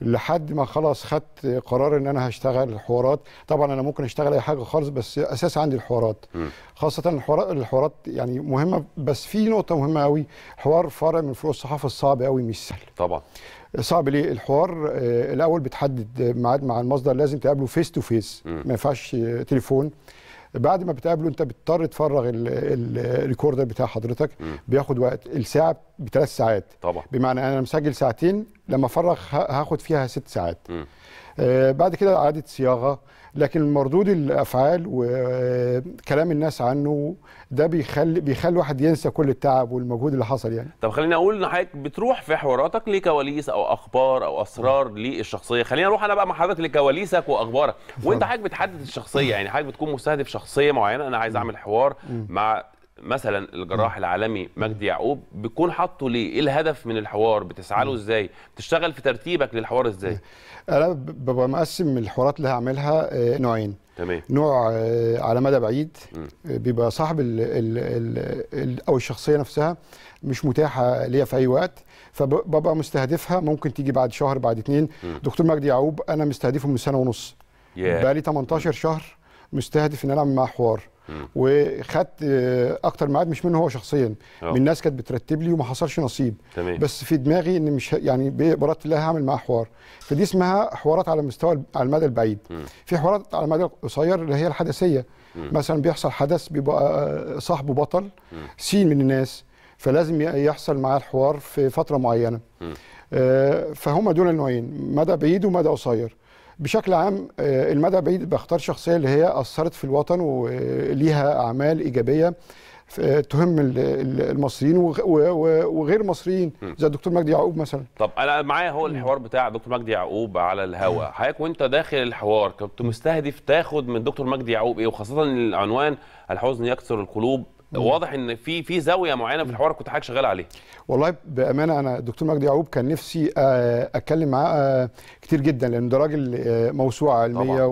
لحد ما خلاص خدت قرار ان انا هشتغل الحوارات. طبعا انا ممكن اشتغل اي حاجه خالص، بس اساس عندي الحوارات، خاصه الحوارات يعني مهمه. بس في نقطه مهمه قوي، حوار فرع من فروع الصحافه صعب قوي، مش سهل طبعا. صعب ليه؟ الحوار الاول بتحدد ميعاد مع المصدر، لازم تقابله فيس تو فيس، ما ينفعش تليفون. بعد ما بتقابله انت بتضطر تفرغ الريكوردر بتاع حضرتك، بياخد وقت، الساعه بثلاث ساعات طبعا، بمعنى انا مسجل ساعتين، لما افرغ هاخد فيها 6 ساعات. بعد كده اعاده صياغه، لكن مردود الافعال وكلام الناس عنه ده بيخلي الواحد ينسى كل التعب والمجهود اللي حصل يعني. طب خليني اقول لحضرتك بتروح في حواراتك لكواليس او اخبار او اسرار للشخصيه. خلينا اروح انا بقى مع حضرتك لكواليسك واخبارك، وانت حضرتك بتحدد الشخصيه، يعني حضرتك بتكون مستهدف شخصيه معينه. انا عايز اعمل حوار مع مثلا الجراح العالمي مجدي يعقوب، بيكون حاطه ليه؟ ايه الهدف من الحوار؟ بتسعى له ازاي؟ بتشتغل في ترتيبك للحوار ازاي؟ انا ببقى مقسم الحوارات اللي هعملها نوعين. تمام. نوع على مدى بعيد بيبقى صاحب او الشخصيه نفسها مش متاحه ليا في اي وقت، فببقى مستهدفها ممكن تيجي بعد شهر بعد 2. دكتور مجدي يعقوب انا مستهدفه من 1.5 سنة، بقى لي 18 شهر مستهدف ان انا اعمل معاه حوار، وخدت اكتر ميعاد مش منه هو شخصيا، من الناس كانت بترتب لي وما حصلش نصيب. تمام. بس في دماغي ان مش يعني بإرادة الله هعمل معاه حوار، فدي اسمها حوارات على مستوى على المدى البعيد. في حوارات على المدى القصير اللي هي الحدثيه، مثلا بيحصل حدث بيبقى صاحبه بطل سين من الناس، فلازم يحصل معاه الحوار في فتره معينه. فهم دول النوعين، مدى بعيد ومدى قصير. بشكل عام المدى بعيد بختار شخصية اللي هي أثرت في الوطن وليها أعمال إيجابية تهم المصريين وغير مصريين، زي الدكتور مجدي يعقوب مثلا. طب انا معايا هو الحوار بتاع دكتور مجدي يعقوب على الهواء، حضرتك وانت داخل الحوار كنت مستهدف تاخد من دكتور مجدي يعقوب ايه؟ وخاصة العنوان الحزن يكسر القلوب، واضح ان في زاويه معينه في الحوار كنت حضرتك شغال عليه. والله بامانه انا الدكتور مجدي يعقوب كان نفسي اتكلم معاه كتير جدا، لانه ده راجل موسوعه علميه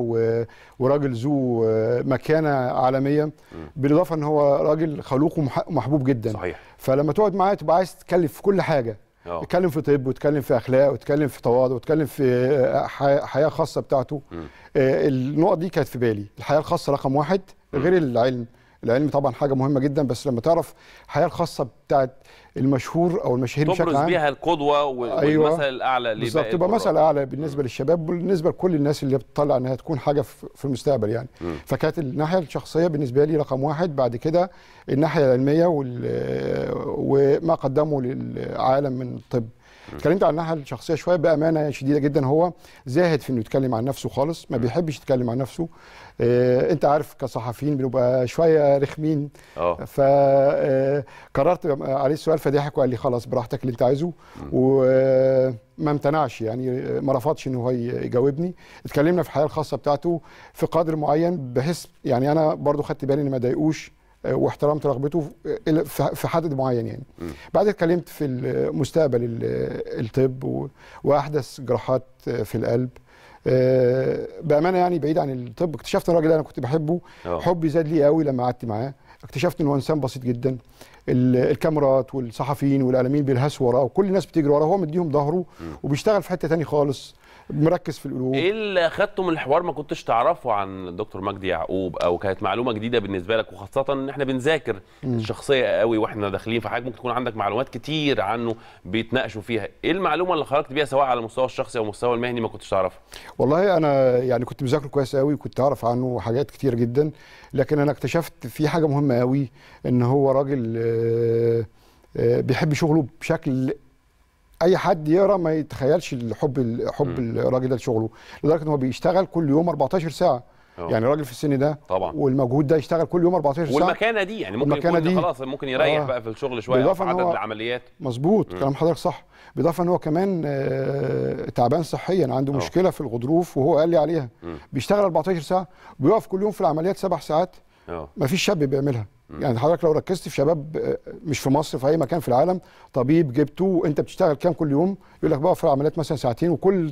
وراجل ذو مكانه عالميه، بالاضافه ان هو راجل خلوق ومحبوب جدا. صحيح. فلما تقعد معاه تبقى عايز تتكلم في كل حاجه، اتكلم في طب واتكلم في اخلاق واتكلم في تواضع واتكلم في حياه خاصه بتاعته. النقط دي كانت في بالي، الحياه الخاصه رقم 1 غير العلم. العلم طبعا حاجه مهمه جدا، بس لما تعرف الحياه الخاصه بتاعت المشهور او المشاهير بشكل عام تبرز بيها القدوه والمثل الاعلى لباقي القراء، تبقى مثل اعلى بالنسبه للشباب وبالنسبه لكل الناس اللي بتطلع انها تكون حاجه في المستقبل يعني. فكانت الناحيه الشخصيه بالنسبه لي رقم 1، بعد كده الناحيه العلميه وما قدمه للعالم من الطب. اتكلمت عن الناحيه الشخصيه شويه، بامانه شديده جدا هو زاهد في انه يتكلم عن نفسه خالص، ما بيحبش يتكلم عن نفسه. انت عارف كصحفيين بنبقى شويه رخمين، فقررت عليه السؤال فضحك وقال لي خلاص براحتك اللي انت عايزه، وما امتنعش يعني، ما رفضش ان هو يجاوبني. اتكلمنا في الحياه الخاصه بتاعته في قدر معين، بحيث يعني انا برضو خدت بالي ان ما ضايقوش واحترمت رغبته في حدد معين يعني. بعد اتكلمت في مستقبل الطب واحدث جراحات في القلب. بامانه يعني بعيد عن الطب اكتشفت الراجل اللي انا كنت بحبه، حبي زاد لي قوي لما قعدت معاه. اكتشفت انه انسان بسيط جدا. الكاميرات والصحفيين والاعلاميين بيلهسوا وراه وكل الناس بتجري وراه، هو مديهم ظهره وبيشتغل في حته ثانيه خالص، مركز في القلوب. ايه اللي اخدته من الحوار ما كنتش تعرفه عن الدكتور مجدي يعقوب، او كانت معلومه جديده بالنسبه لك، وخاصه ان احنا بنذاكر الشخصيه قوي واحنا داخلين في حاجه ممكن تكون عندك معلومات كتير عنه بيتناقشوا فيها، ايه المعلومه اللي خرجت بيها سواء على المستوى الشخصي او المستوى المهني ما كنتش تعرفها؟ والله انا يعني كنت بذاكره كويس قوي وكنت اعرف عنه حاجات كتير جدا، لكن انا اكتشفت في حاجه مهمه قوي، ان هو راجل بيحب شغله بشكل اي حد يقرا ما يتخيلش حب الراجل ده لشغله، لدرجه ان هو بيشتغل كل يوم 14 ساعه. يعني راجل في السن ده طبعا والمجهود ده يشتغل كل يوم 14 ساعه والمكانه دي، يعني ممكن يكون خلاص ممكن يريح بقى في الشغل شويه في عدد العمليات. مظبوط، كلام حضرتك صح. بالاضافه ان هو كمان تعبان صحيا، عنده مشكله في الغضروف وهو قال لي عليها. بيشتغل 14 ساعه وبيقف كل يوم في العمليات 7 ساعات. مفيش شاب بيعملها. يعني حضرتك لو ركزت في شباب مش في مصر، في اي مكان في العالم، طبيب جبته وانت بتشتغل كام كل يوم، يقول لك بقى في العمليات مثلا ساعتين، وكل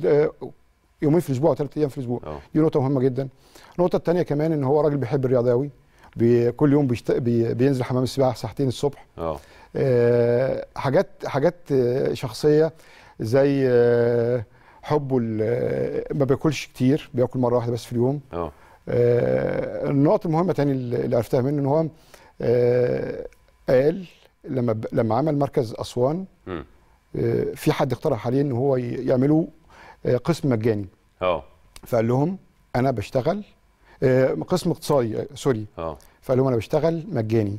يومين في الاسبوع وثلاث ايام في الاسبوع. دي نقطه مهمه جدا. النقطه الثانيه كمان ان هو راجل بيحب الرياضه قوي، كل يوم بينزل حمام السباحه ساعتين الصبح. حاجات شخصيه زي حبه، ما بياكلش كتير، بياكل مره واحده بس في اليوم. النقطه المهمه تاني اللي عرفتها منه ان هو قال لما عمل مركز اسوان، في حد اقترح عليه ان هو يعملوا قسم مجاني. فقال لهم انا بشتغل قسم اقتصادي، سوري. فقال لهم انا بشتغل مجاني،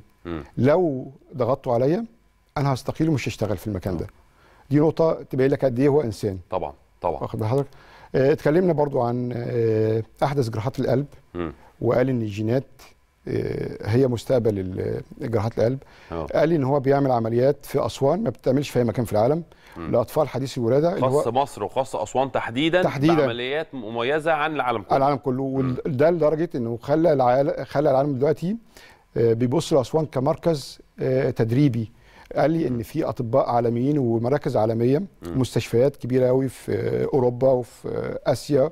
لو ضغطتوا عليا انا هستقيل ومش هشتغل في المكان ده. دي نقطه تبين لك قد ايه هو انسان. طبعا طبعا. واخد بال حضرتك؟ اتكلمنا برضو عن احدث جراحات القلب، وقال ان الجينات هي مستقبل جراحات القلب. قال ان هو بيعمل عمليات في اسوان ما بتعملش في اي مكان في العالم لاطفال حديثي الولاده، خاص مصر وخاص اسوان تحديدا بعمليات مميزه عن العالم كله. وده لدرجه انه خلى العالم دلوقتي بيبص لاسوان كمركز تدريبي. قال لي ان في اطباء عالميين ومراكز عالميه، مستشفيات كبيره قوي في اوروبا وفي اسيا،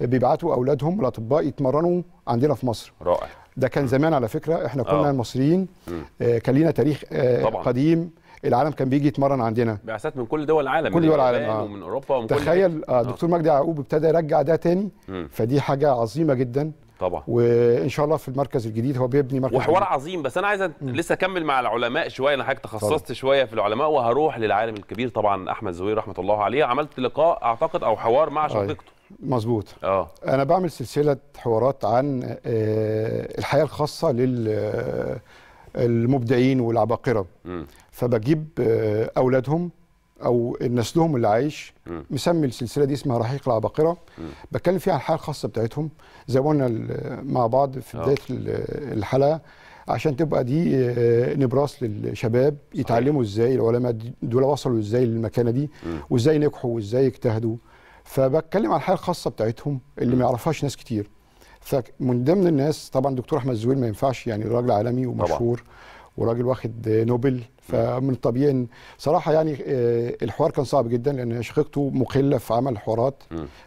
بيبعتوا اولادهم الاطباء يتمرنوا عندنا في مصر. رائع. ده كان زمان على فكره، احنا كنا المصريين كان لينا تاريخ قديم، العالم كان بيجي يتمرن عندنا، بعثات من كل دول العالم، كل دول العالم ومن اوروبا ومن تخيل. دكتور مجدي يعقوب ابتدى يرجع ده تاني. فدي حاجه عظيمه جدا طبعا، وان شاء الله في المركز الجديد هو بيبني مركز وحوار عظيم. بس انا عايز لسه اكمل مع العلماء شويه، انا حضرتك تخصصت شويه في العلماء وهروح للعالم الكبير طبعا احمد زويل رحمه الله عليه. عملت لقاء اعتقد او حوار مع شقيقته. مظبوط. انا بعمل سلسله حوارات عن الحياه الخاصه للمبدعين والعباقره. فبجيب اولادهم او نسلهم اللي عايش، مسمي السلسله دي اسمها رحيق العباقره. بتكلم فيها عن الحاله الخاصه بتاعتهم زي ما قلنا مع بعض في بدايه الحلقه، عشان تبقى دي نبراس للشباب يتعلموا ازاي العلماء دول وصلوا ازاي للمكانه دي، وازاي نجحوا وازاي اجتهدوا. فبتكلم عن الحاله الخاصه بتاعتهم اللي ما يعرفهاش ناس كتير. فمن ضمن الناس طبعا دكتور احمد زويل ما ينفعش، يعني راجل عالمي ومشهور طبعا، وراجل واخد نوبل، فمن طبيعي صراحه يعني الحوار كان صعب جدا لان شقيقته مخله في عمل حوارات.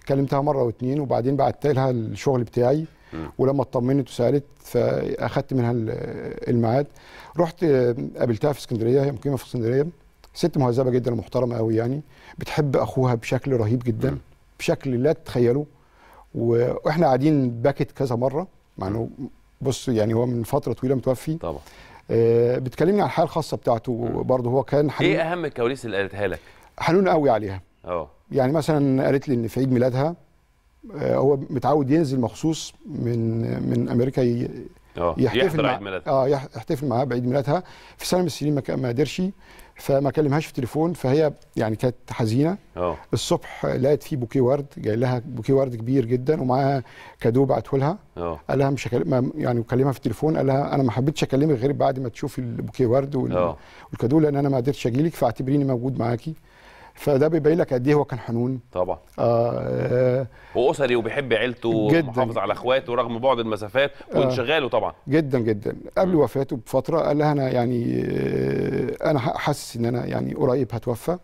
كلمتها مره واتنين وبعدين بعت لها الشغل بتاعي، ولما اطمنت وسالت فاخدت منها الميعاد. رحت قابلتها في اسكندريه، هي مقيمه في اسكندريه، ست مهذبه جدا ومحترمه قوي، يعني بتحب اخوها بشكل رهيب جدا، بشكل لا تتخيله. واحنا قاعدين باكت كذا مره مع انه بص يعني هو من فتره طويله متوفي طبعا. بتكلمني عن الحاله الخاصه بتاعته برضه، هو كان حنون. ايه اهم الكواليس اللي قالتها لك؟ حنون قوي عليها. يعني مثلا قالت لي ان في عيد ميلادها هو متعود ينزل مخصوص من امريكا يحتفل عيد ميلادها. يحتفل معاها بعيد ميلادها. في سنه من السنين ما قدرش، فما كلمهاش في التليفون، فهي يعني كانت حزينه. الصبح لقت فيه بوكيه ورد، جاي لها بوكيه ورد كبير جدا ومعاها كادو بعته لها. قال لها مش يعني كلمها في التليفون، قال لها انا ما حبيتش اكلمك غير بعد ما تشوفي البوكيه ورد والكادو، لان انا ما قدرتش اجي لك، فاعتبريني موجود معاكي. فده بيبين لك قد ايه هو كان حنون طبعا. واسري وبيحب عيلته ومحافظ على اخواته رغم بعد المسافات وانشغاله طبعا جدا جدا. قبل وفاته بفتره قال لها انا يعني انا حاسس ان انا يعني قريب هتوفى،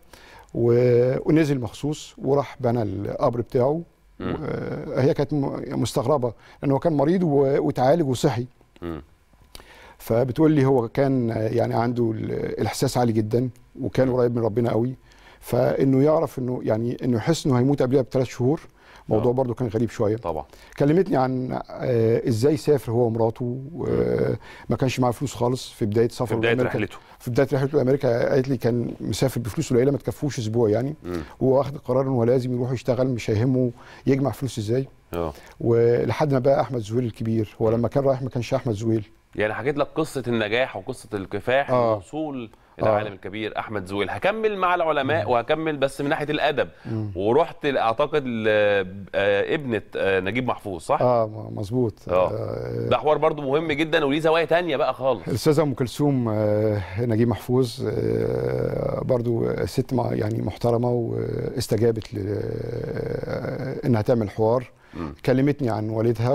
ونزل مخصوص وراح بنى القبر بتاعه. هي كانت مستغربه لان هو كان مريض وتعالج وصحي. فبتقول لي هو كان يعني عنده الاحساس عالي جدا وكان قريب من ربنا قوي، فانه يعرف انه يعني انه يحس انه هيموت قبلها بثلاث شهور. موضوع برضو كان غريب شويه طبعا. كلمتني عن ازاي سافر هو ومراته، ما كانش معاه فلوس خالص في بدايه سفره في بدايه رحلته لامريكا. قالت لي كان مسافر بفلوس قليله ما تكفوش اسبوع يعني، وهو واخد قرار انه لازم يروح يشتغل، مش هيهمه يجمع فلوس ازاي. ولحد ما بقى احمد زويل الكبير. هو لما كان رايح ما كانش احمد زويل، يعني حكيت لك قصه النجاح وقصه الكفاح والوصول الى العالم الكبير. احمد زويل هكمل مع العلماء وهكمل بس من ناحيه الادب. ورحت اعتقد ابنه نجيب محفوظ، صح؟ مظبوط. ده حوار برضو مهم جدا وليه زوايا ثانيه بقى خالص. الاستاذه ام كلثوم نجيب محفوظ برضو ست يعني محترمه، واستجابت انها تعمل حوار. كلمتني عن والدها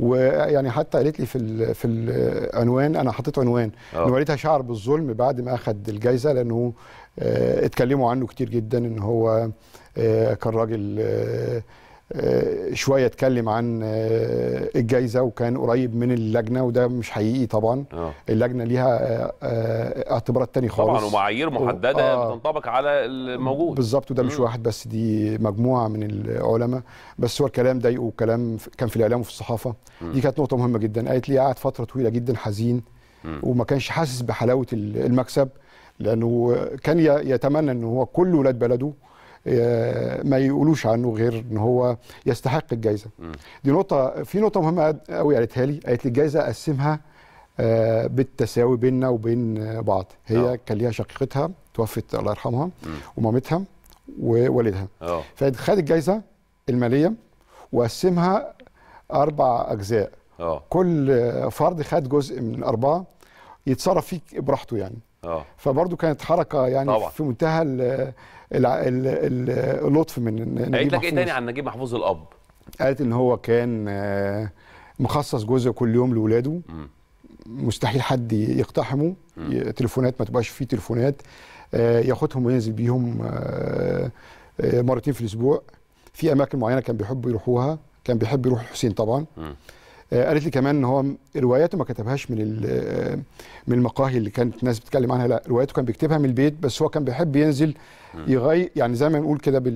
ويعني حتى قالت لي في العنوان، انا حطيت عنوان ان والدها شعر بالظلم بعد ما اخذ الجايزه، لانه اتكلموا عنه كتير جدا ان هو كان راجل شويه اتكلم عن الجايزه وكان قريب من اللجنه، وده مش حقيقي طبعا. اللجنه ليها اعتبارات تاني خالص طبعا ومعايير محدده بتنطبق على الموجود بالظبط. وده مش واحد بس، دي مجموعه من العلماء. بس هو الكلام ضايقه وكلام كان في الاعلام وفي الصحافه. دي كانت نقطه مهمه جدا. قالت لي قعد فتره طويله جدا حزين وما كانش حاسس بحلاوه المكسب، لانه كان يتمنى ان هو كل ولاد بلده ما يقولوش عنه غير ان هو يستحق الجائزه. دي نقطه، في نقطه مهمه قوي قالتها لي. قالت لي الجائزه اقسمها بالتساوي بيننا وبين بعض. هي كان ليها شقيقتها توفت الله يرحمها ومامتها ووالدها، فخد الجائزه الماليه وقسمها 4 اجزاء. كل فرد خد جزء من 4 يتصرف فيه براحته يعني. فبرضه كانت حركه يعني طبعا في منتهى اللطف من نجيب محفوظ. قالت لك ايه تاني عن نجيب محفوظ الاب؟ قالت ان هو كان مخصص جزء كل يوم لاولاده، مستحيل حد يقتحمه، تليفونات ما تبقاش فيه تليفونات، ياخدهم وينزل بيهم مرتين في الاسبوع في اماكن معينه كان بيحب يروحوها. كان بيحب يروح الحسين طبعا. قالت لي كمان ان هو رواياته ما كتبهاش من المقاهي اللي كانت الناس بتتكلم عنها، لا رواياته كان بيكتبها من البيت، بس هو كان بيحب ينزل يغير يعني زي ما نقول كده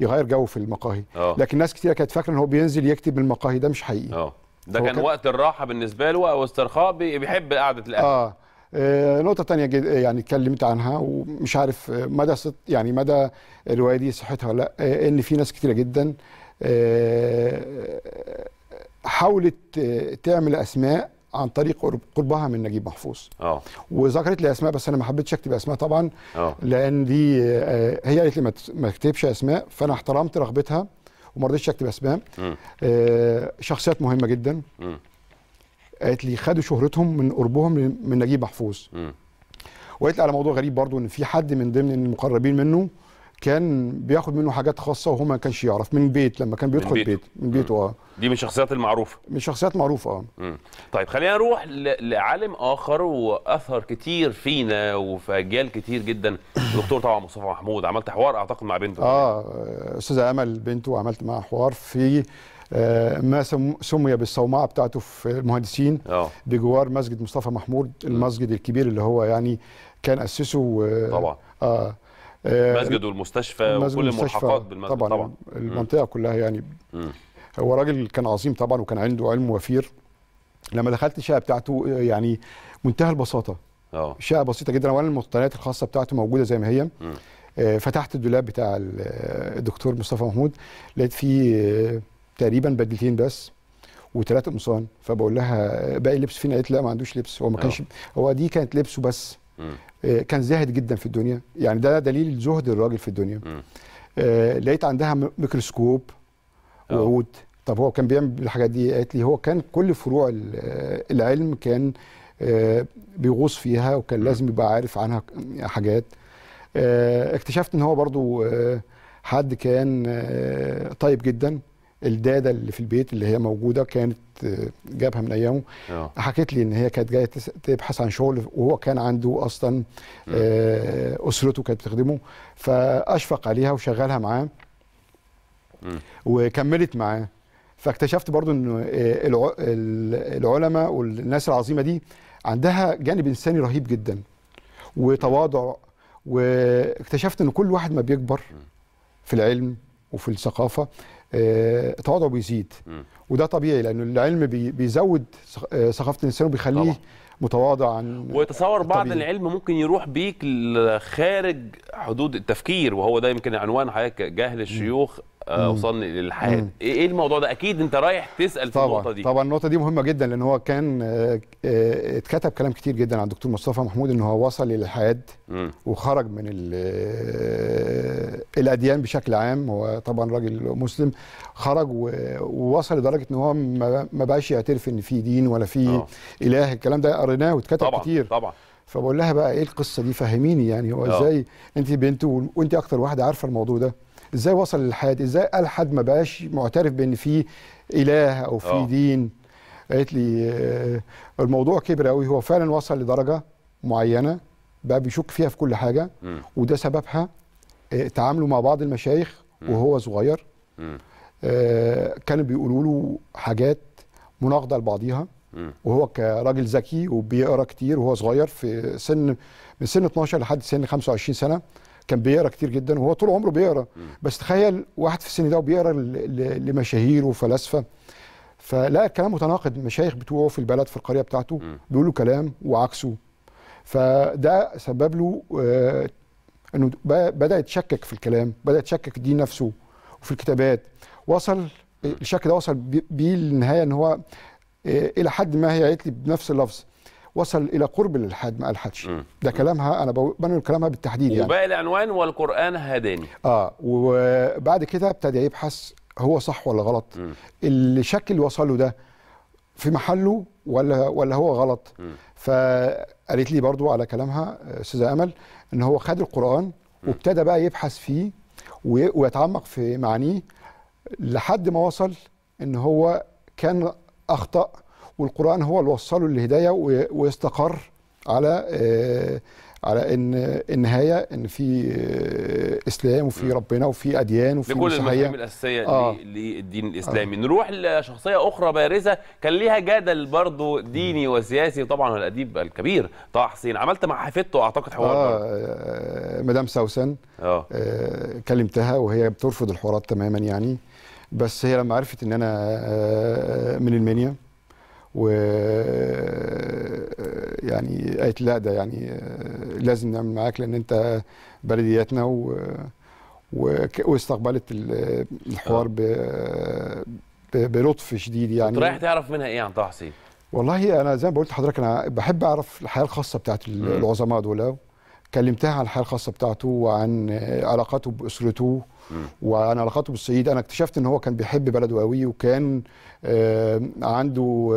يغير جو في المقاهي. لكن ناس كتير كانت فاكره ان هو بينزل يكتب من المقاهي، ده مش حقيقي. ده كان وقت الراحه بالنسبه له او استرخاء، بيحب قعده الاهل. نقطه ثانيه يعني اتكلمت عنها ومش عارف مدى يعني مدى الروايه دي صحتها ولا لا، ان في ناس كتيره جدا حاولت تعمل اسماء عن طريق قربها من نجيب محفوظ. وذكرت لي اسماء بس انا ما حبيتش اكتب اسماء طبعا. لان دي هي قالت لي ما تكتبش اسماء، فانا احترمت رغبتها وما رضيتش اكتب اسماء. شخصيات مهمه جدا. قالت لي خدوا شهرتهم من قربهم من نجيب محفوظ. وقالت لي على موضوع غريب برضو، ان في حد من ضمن المقربين منه كان بياخد منه حاجات خاصه وهو ما كانش يعرف، من بيت لما كان بيدخل بيته من بيته. دي من الشخصيات المعروفه، من شخصيات معروفه. طيب خلينا نروح لعالم اخر واثر كتير فينا وفي اجيال كتير جدا. الدكتور طبعا مصطفى محمود، عملت حوار اعتقد مع بنته. استاذه امل بنته، عملت معها حوار في ما سمي بالصومعه بتاعته في المهندسين بجوار مسجد مصطفى محمود، المسجد الكبير اللي هو يعني كان اسسه طبعا. مسجد والمستشفى وكل الملحقات بالمسجد طبعا المنطقه كلها يعني. هو راجل كان عظيم طبعا وكان عنده علم وفير. لما دخلت الشقه بتاعته يعني منتهى البساطه. شقه بسيطه جدا، اولا المقتنيات الخاصه بتاعته موجوده زي ما هي. فتحت الدولاب بتاع الدكتور مصطفى محمود، لقيت فيه تقريبا بدلتين بس و3 قمصان. فبقول لها باقي اللبس فين؟ قالت لا ما عندوش لبس. هو ما كانش هو دي كانت لبسه بس. كان زاهد جدا في الدنيا يعني، ده دليل زهد الراجل في الدنيا. لقيت عندها ميكروسكوب وعود. طب هو كان بيعمل الحاجات دي؟ قالت لي هو كان كل فروع العلم كان بيغوص فيها وكان لازم يبقى عارف عنها حاجات. اكتشفت ان هو برضو حد كان طيب جدا. الداده اللي في البيت اللي هي موجوده كانت جابها من ايامه. حكت لي ان هي كانت جايه تبحث عن شغل، وهو كان عنده اصلا اسرته كانت بتخدمه، فاشفق عليها وشغلها معاه وكملت معاه. فاكتشفت برضو ان العلماء والناس العظيمه دي عندها جانب انساني رهيب جدا وتواضع، واكتشفت ان كل واحد ما بيكبر في العلم وفي الثقافه تواضعه بيزيد، وده طبيعي لان العلم بيزود ثقافه الانسان وبيخليه طبعا متواضع عن ويتصور الطبيعي. بعض العلم ممكن يروح بيك خارج حدود التفكير، وهو ده يمكن عنوان حضرتك، جهل الشيوخ وصلني للحياة. ايه الموضوع ده؟ اكيد انت رايح تسال في النقطه دي. طبعا النقطه دي مهمه جدا، لان هو كان اتكتب كلام كتير جدا عن الدكتور مصطفى محمود ان هو وصل للحياد وخرج من الاديان بشكل عام. هو طبعا راجل مسلم، خرج ووصل لدرجه ان هو ما بقاش يعترف ان في دين ولا في اله. الكلام ده قريناه واتكتب كتير طبعا. فبقول لها بقى ايه القصه دي، فهميني يعني هو ازاي انت بنت وانت اكتر واحده عارفه الموضوع ده، ازاي وصل للحاد، ازاي الحد ما بقاش معترف بان في اله او في دين. قالت لي الموضوع كبر قوي، هو فعلا وصل لدرجه معينه بقى بيشك فيها في كل حاجه، وده سببها تعامله مع بعض المشايخ وهو صغير. كانوا بيقولوا له حاجات مناقضه لبعضيها، وهو كراجل ذكي وبيقرا كتير وهو صغير، في سن من سن 12 لحد سن 25 سنه كان بيقرا كتير جدا، وهو طول عمره بيقرا. بس تخيل واحد في السن ده وبيقرا لمشاهير وفلاسفه، فلقى الكلام متناقض. المشايخ بتوعه في البلد في القريه بتاعته بيقولوا كلام وعكسه، فده سبب له انه بدا يتشكك في الكلام، بدا يتشكك في الدين نفسه وفي الكتابات. وصل الشك ده وصل بيه للنهايه ان هو الى حد ما، هي قالت لي بنفس اللفظ، وصل الى قرب الالحاد. ما الحدش، ده كلامها، انا بنقول كلامها بالتحديد يعني. وباقي العنوان والقران هداني. وبعد كده ابتدى يبحث هو صح ولا غلط، الشك اللي وصل له ده في محله ولا هو غلط. فقالت لي برضو على كلامها استاذه امل ان هو خد القران وابتدى بقى يبحث فيه ويتعمق في معانيه لحد ما وصل ان هو كان اخطأ، والقرآن هو اللي وصله للهداية ويستقر على ان النهاية ان في اسلام وفي ربنا وفي اديان وفي مسيحية. لكل المفاهيم الاساسية للدين الاسلامي. نروح لشخصية اخرى بارزة كان ليها جدل برضو ديني وسياسي، طبعا الاديب الكبير طه حسين. عملت مع حفيدته اعتقد حوار مدام سوسن. كلمتها وهي بترفض الحوارات تماما يعني، بس هي لما عرفت ان انا من المنيا و يعني قالت لا ده يعني لازم نعمل معاك لان انت بلدياتنا واستقبلت الحوار بلطف شديد يعني. رايح تعرف منها ايه عن طه حسين؟ والله انا زي ما قلت لحضرتك انا بحب اعرف الحياه الخاصه بتاعت العظماء دول. كلمتها عن الحياه الخاصه بتاعته وعن علاقاته باسرته وعن علاقاته بالصعيد. انا اكتشفت ان هو كان بيحب بلده قوي، وكان عنده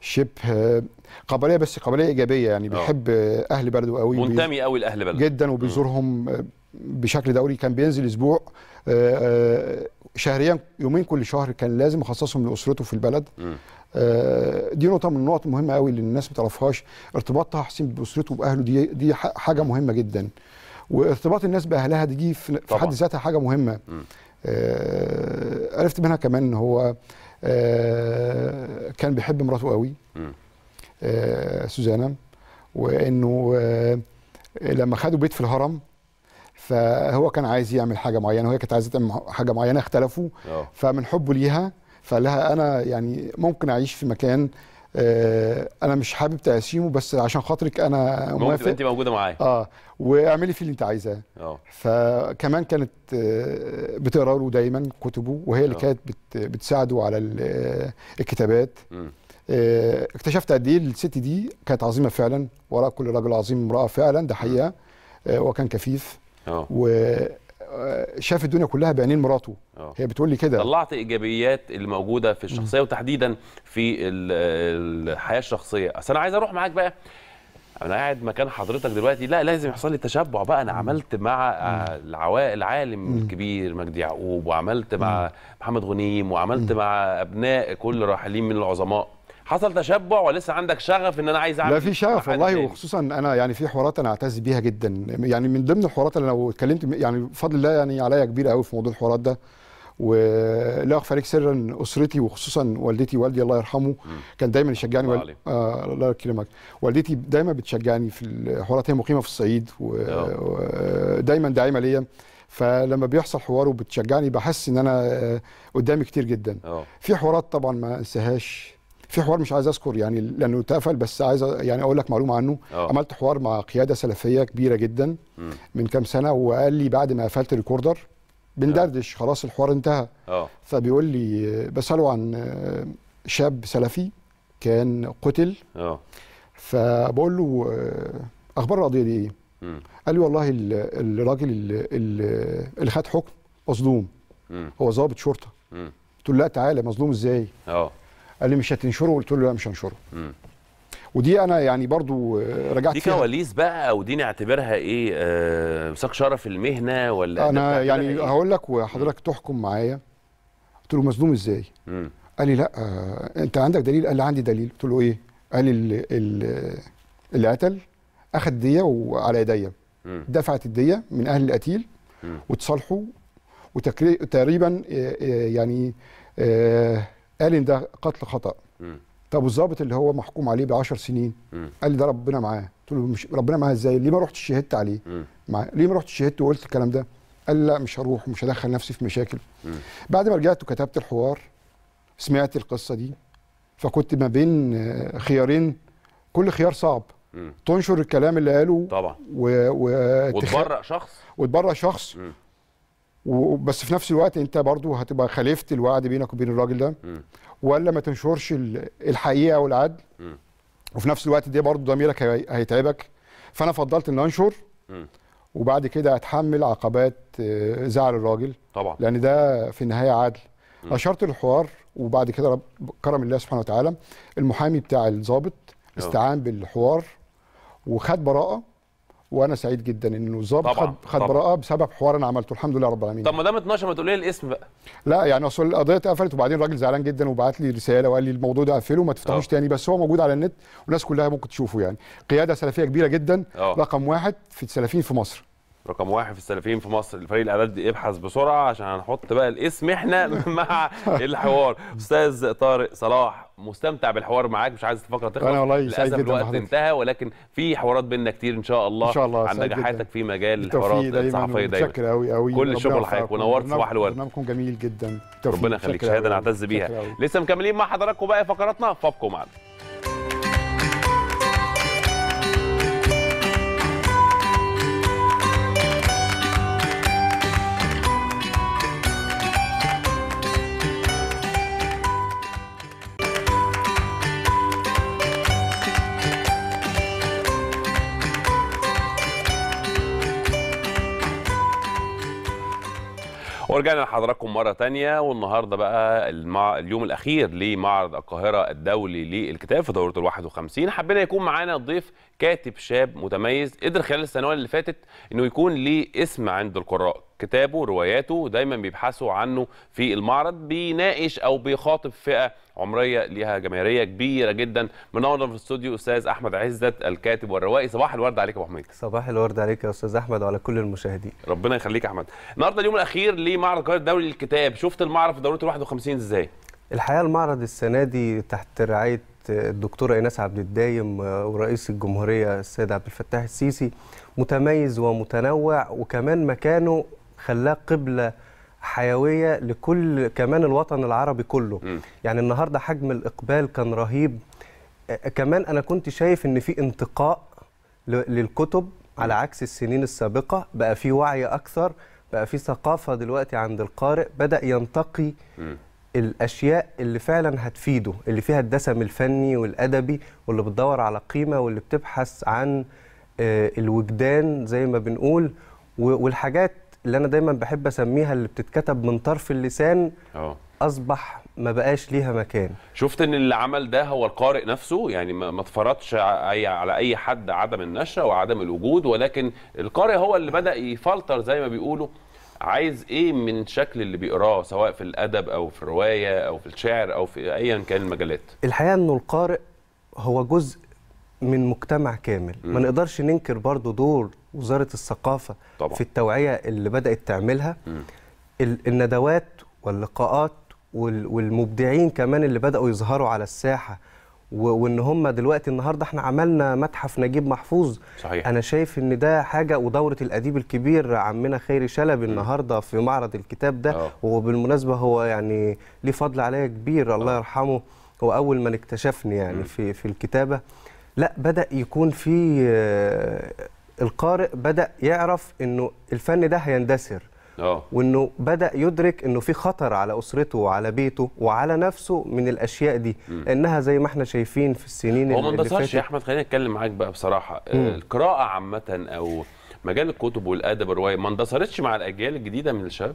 شبه قبليه، بس قبليه ايجابيه يعني، بيحب اهل بلده قوي، منتمي قوي لاهل بلده جدا، وبيزورهم بشكل دوري. كان بينزل اسبوع شهريا، يومين كل شهر كان لازم يخصصهم لاسرته في البلد. دي نقطه من النقط مهمه قوي اللي الناس ما تعرفهاش. ارتباط طه حسين باسرته وباهله دي حاجه مهمه جدا، وارتباط الناس باهلها دي في حد ذاتها حاجه مهمه. عرفت منها كمان ان هو كان بيحب مراته قوي سوزانا، وانه لما خدوا بيت في الهرم فهو كان عايز يعمل حاجه معينه وهي كانت عايزه تعمل حاجه معينه، اختلفوا. فمن حبه ليها فقال لها انا يعني ممكن اعيش في مكان انا مش حابب تقاسيمه، بس عشان خاطرك انا موافق، انت موجوده معايا واعملي فيه اللي انت عايزاه. فكمان كانت بتقرا له دايما كتبه، وهي اللي كانت بتساعده على الكتابات. اكتشفت قد ايه الست دي كانت عظيمه فعلا، وراء كل راجل عظيم امراه فعلا، ده حقيقه. وكان كفيف شاف الدنيا كلها بعينين مراته. هي بتقول لي كده. طلعت ايجابيات الموجوده في الشخصيه وتحديدا في الحياه الشخصيه. اصل انا عايز اروح معاك بقى، انا قاعد مكان حضرتك دلوقتي، لا لازم يحصل لي تشبع بقى. انا عملت مع العالم الكبير مجدي يعقوب، وعملت مع محمد غنيم، وعملت مع ابناء كل راحلين من العظماء. حصل تشبع ولسه عندك شغف ان انا عايز اعمل؟ لا، في شغف والله، وخصوصا انا يعني في حوارات انا اعتز بيها جدا يعني. من ضمن الحوارات اللي انا اتكلمت يعني بفضل الله يعني عليا كبير قوي في موضوع الحوارات ده، ولا اخفي عليك سرا اسرتي وخصوصا والدتي والدي الله يرحمه كان دايما يشجعني الله يكرمك. والدتي دايما بتشجعني في الحوارات، هي مقيمه في الصعيد ودايما داعمه ليا، فلما بيحصل حوار وبتشجعني بحس ان انا قدامي كتير جدا. في حوارات طبعا ما انساهاش، في حوار مش عايز اذكر يعني لانه اتقفل، بس عايز يعني اقول لك معلومه عنه. عملت حوار مع قياده سلفيه كبيره جدا من كام سنه، وقال لي بعد ما قفلت الريكوردر بندردش خلاص الحوار انتهى. فبيقول لي بساله عن شاب سلفي كان قتل، فبقول له اخبار القضيه دي ايه؟ قال لي والله الراجل اللي خد حكم مظلوم، هو ضابط شرطه. قلت له لا تعالى، مظلوم ازاي؟ قال لي مش هتنشره؟ قلت له لا مش هنشره. ودي انا يعني برضو رجعت دي كواليس بقى، ودي نعتبرها ايه، وثاق شرف المهنه ولا انا يعني إيه؟ هقول لك وحضرتك تحكم معايا. قلت له مظلوم ازاي؟ قال لي لا انت عندك دليل؟ قال لي عندي دليل. قلت له ايه؟ قال لي اللي قتل اخذ ديه وعلى يديا، دفعت الديه من اهل القتيل وتصالحوا، وتقريبا يعني قال ان ده قتل خطا. طب والظابط اللي هو محكوم عليه ب10 سنين؟ قال لي ده ربنا معاه. قلت له مش ربنا معاه ازاي؟ ليه ما رحتش شهدت عليه؟ ليه ما رحتش شهدت وقلت الكلام ده؟ قال لي لا مش هروح ومش هدخل نفسي في مشاكل. بعد ما رجعت وكتبت الحوار سمعت القصه دي، فكنت ما بين خيارين، كل خيار صعب. تنشر الكلام اللي قاله طبعا وتبرأ شخص بس في نفس الوقت انت برضو هتبقى خالفت الوعد بينك وبين الراجل ده، ولا ما تنشرش الحقيقه والعدل، وفي نفس الوقت دي برضو ضميرك هيتعبك. فانا فضلت ان انشر وبعد كده اتحمل عقبات زعل الراجل طبعا، لان ده في النهايه عدل. نشرت الحوار وبعد كده كرم الله سبحانه وتعالى المحامي بتاع الضابط استعان بالحوار وخد براءه، وانا سعيد جدا انه الظابط خد براءه بسبب حوار انا عملته، الحمد لله رب العالمين. طب ما دام 12 ما تقول لي الاسم بقى. لا يعني اصل القضيه اتقفلت، وبعدين الراجل زعلان جدا وبعت لي رساله وقال لي الموضوع ده اقفله وما تفتحوش تاني، بس هو موجود على النت والناس كلها ممكن تشوفه. يعني قياده سلفيه كبيره جدا، رقم واحد في السلفيين في مصر. رقم واحد في السلفيين في مصر. الفريق الاعداد يبحث بسرعه عشان هنحط بقى الاسم احنا مع الحوار. استاذ طارق صلاح، مستمتع بالحوار معاك، مش عايز الفقره تخلص. انا والله سعيد جدا الوقت انتهى، ولكن في حوارات بينا كتير ان شاء الله، عن نجاحاتك في مجال الحوارات الصحفيه دايما. متشكر قوي قوي، كل الشغل حضرتك، ونورت صباح الورد. برنامجكم جميل جدا، ربنا يخليك، شهاده نعتز بيها. لسه مكملين مع حضراتكم بقى فقراتنا، فابقوا معنا. ورجعنا لحضراتكم مرة تانية، والنهاردة بقى اليوم الأخير لمعرض القاهرة الدولي للكتاب في دورته 51. حبينا يكون معانا ضيف كاتب شاب متميز، قدر خلال السنوات اللي فاتت إنه يكون ليه اسم عند القراء. كتابه رواياته دايما بيبحثوا عنه في المعرض، بيناقش أو بيخاطب فئة عمرية ليها جماهيرية كبيرة جدا. منورنا في الاستوديو أستاذ أحمد عزت، الكاتب والروائي. صباح الورد عليك يا أبو حميد. صباح الورد عليك يا أستاذ أحمد وعلى كل المشاهدين. ربنا يخليك يا أحمد. النهارده اليوم الأخير لمعرض القاهرة الدولي للكتاب، شفت المعرض في دورته 51 إزاي؟ الحقيقة المعرض السنة دي تحت رعاية الدكتورة ايناس عبد الدايم ورئيس الجمهورية السيد عبد الفتاح السيسي، متميز ومتنوع، وكمان مكانه خلاه قبلة حيوية لكل كمان الوطن العربي كله. يعني النهاردة حجم الإقبال كان رهيب. كمان أنا كنت شايف إن في انتقاء للكتب على عكس السنين السابقة، بقى في وعي أكثر، بقى في ثقافة دلوقتي عند القارئ، بدأ ينتقي الأشياء اللي فعلا هتفيده، اللي فيها الدسم الفني والأدبي، واللي بتدور على قيمة، واللي بتبحث عن الوجدان زي ما بنقول، والحاجات اللي أنا دايما بحب أسميها اللي بتتكتب من طرف اللسان أصبح ما بقاش ليها مكان. شفت إن اللي عمل ده هو القارئ نفسه، يعني ما اتفرضش على أي حد عدم النشر وعدم الوجود، ولكن القارئ هو اللي بدأ يفلتر زي ما بيقولوا عايز ايه من شكل اللي بيقراه، سواء في الادب او في الروايه او في الشعر او في ايا كان المجالات. الحقيقه انه القارئ هو جزء من مجتمع كامل، ما نقدرش ننكر برضو دور وزاره الثقافه طبعا في التوعيه اللي بدات تعملها، الندوات واللقاءات والمبدعين كمان اللي بدأوا يظهروا على الساحة، وان هم دلوقتي النهارده احنا عملنا متحف نجيب محفوظ. صحيح. انا شايف ان ده حاجه، ودوره الاديب الكبير عمنا خير شلبي النهارده في معرض الكتاب ده. وبالمناسبه هو يعني ليه فضل عليا كبير، الله يرحمه، هو اول من اكتشفني يعني في الكتابه. لا، بدا يكون في القارئ بدا يعرف انه الفن ده هيندثر، وانه بدا يدرك انه في خطر على اسرته وعلى بيته وعلى نفسه من الاشياء دي، لانها زي ما احنا شايفين في السنين اللي فاتت. هو ما يا احمد، خلينا نتكلم معاك بقى بصراحه. القراءه عامه او مجال الكتب والادب والروايه ما اندثرتش مع الاجيال الجديده من الشباب؟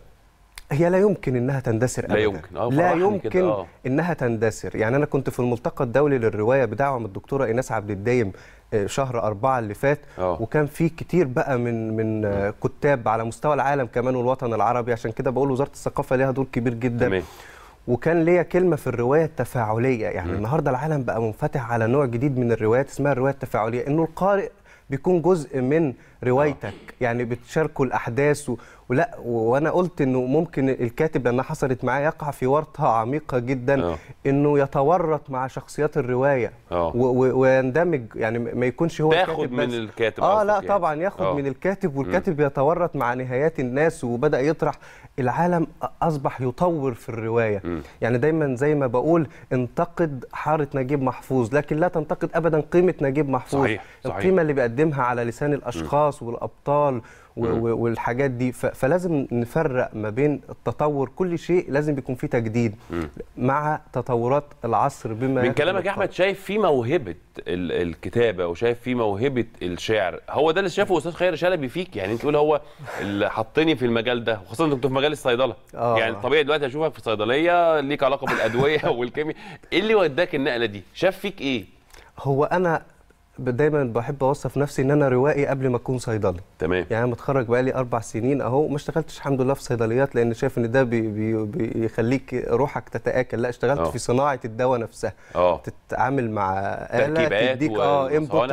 هي لا يمكن انها تندثر ابدا، لا يمكن، لا يمكن انها تندثر. يعني انا كنت في الملتقى الدولي للروايه بدعوه من الدكتوره ايناس عبد الدايم شهر 4 اللي فات، وكان في كتير بقى من كتاب على مستوى العالم كمان والوطن العربي، عشان كده بقول وزاره الثقافه ليها دور كبير جدا. تمام. وكان ليا كلمه في الروايه التفاعليه، يعني النهارده العالم بقى منفتح على نوع جديد من الروايات اسمها الروايه التفاعليه، انه القارئ بيكون جزء من روايتك، يعني بتشاركوا الاحداث ولا. وانا قلت انه ممكن الكاتب، لانها حصلت معايا، يقع في ورطه عميقه جدا، انه يتورط مع شخصيات الروايه ويندمج، يعني ما يكونش هو الكاتب بس. من الكاتب لا يعني. طبعا ياخد من الكاتب، والكاتب يتورط مع نهايات الناس، وبدا يطرح العالم، اصبح يطور في الروايه. يعني دايما زي ما بقول، انتقد حاره نجيب محفوظ، لكن لا تنتقد ابدا قيمه نجيب محفوظ. صحيح. القيمه اللي بيقدمها على لسان الاشخاص والابطال والحاجات دي. فلازم نفرق ما بين التطور، كل شيء لازم بيكون فيه تجديد مع تطورات العصر. بما من كلامك يا احمد، شايف في موهبه الكتابه وشايف في موهبه الشعر، هو ده اللي شافه استاذ خير شلبي فيك؟ يعني انت تقول هو اللي حطني في المجال ده، وخاصه انت في مجال الصيدله. يعني طبيعي دلوقتي اشوفك في صيدليه ليك علاقه بالادويه والكيمياء، ايه اللي وداك النقله دي؟ شاف فيك ايه؟ هو انا دايما بحب اوصف نفسي ان انا روائي قبل ما اكون صيدلي. تمام. يعني متخرج بقالي 4 سنين اهو، ما اشتغلتش الحمد لله في صيدليات، لان شايف ان ده بيخليك روحك تتاكل. لا، اشتغلت في صناعه الدواء نفسها، تتعامل مع آلة تديك انبوت،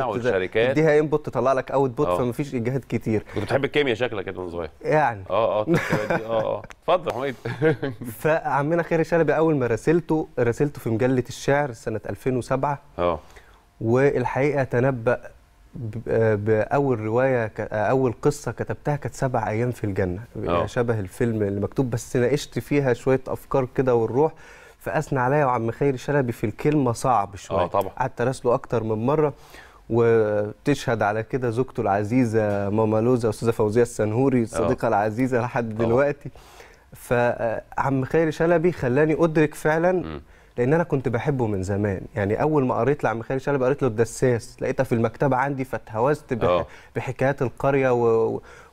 تديها انبوت تطلع لك اوت بوت، فما فيش اجهاد كتير. كنت بتحب الكيمياء شكلك انت صغير يعني. اتفضل يا حميد. فعمنا خير شلبي اول ما راسلته في مجله الشعر سنه 2007. والحقيقه تنبأ باول روايه، اول قصه كتبتها كانت 7 ايام في الجنه، شبه الفيلم اللي مكتوب، بس ناقشت فيها شويه افكار كده والروح. فاثنى عليا وعم خير شلبي في الكلمه صعب شويه. طبعا قعدت اراسله اكتر من مره، وتشهد على كده زوجته العزيزه ماما لوزه استاذه فوزيه السنهوري، الصديقه العزيزه لحد دلوقتي. فعم خير شلبي خلاني ادرك فعلا، لان انا كنت بحبه من زمان. يعني اول ما قريت لعم خير شلبي قريت له الدساس، لقيتها في المكتبه عندي، فتهوست بحكايات القريه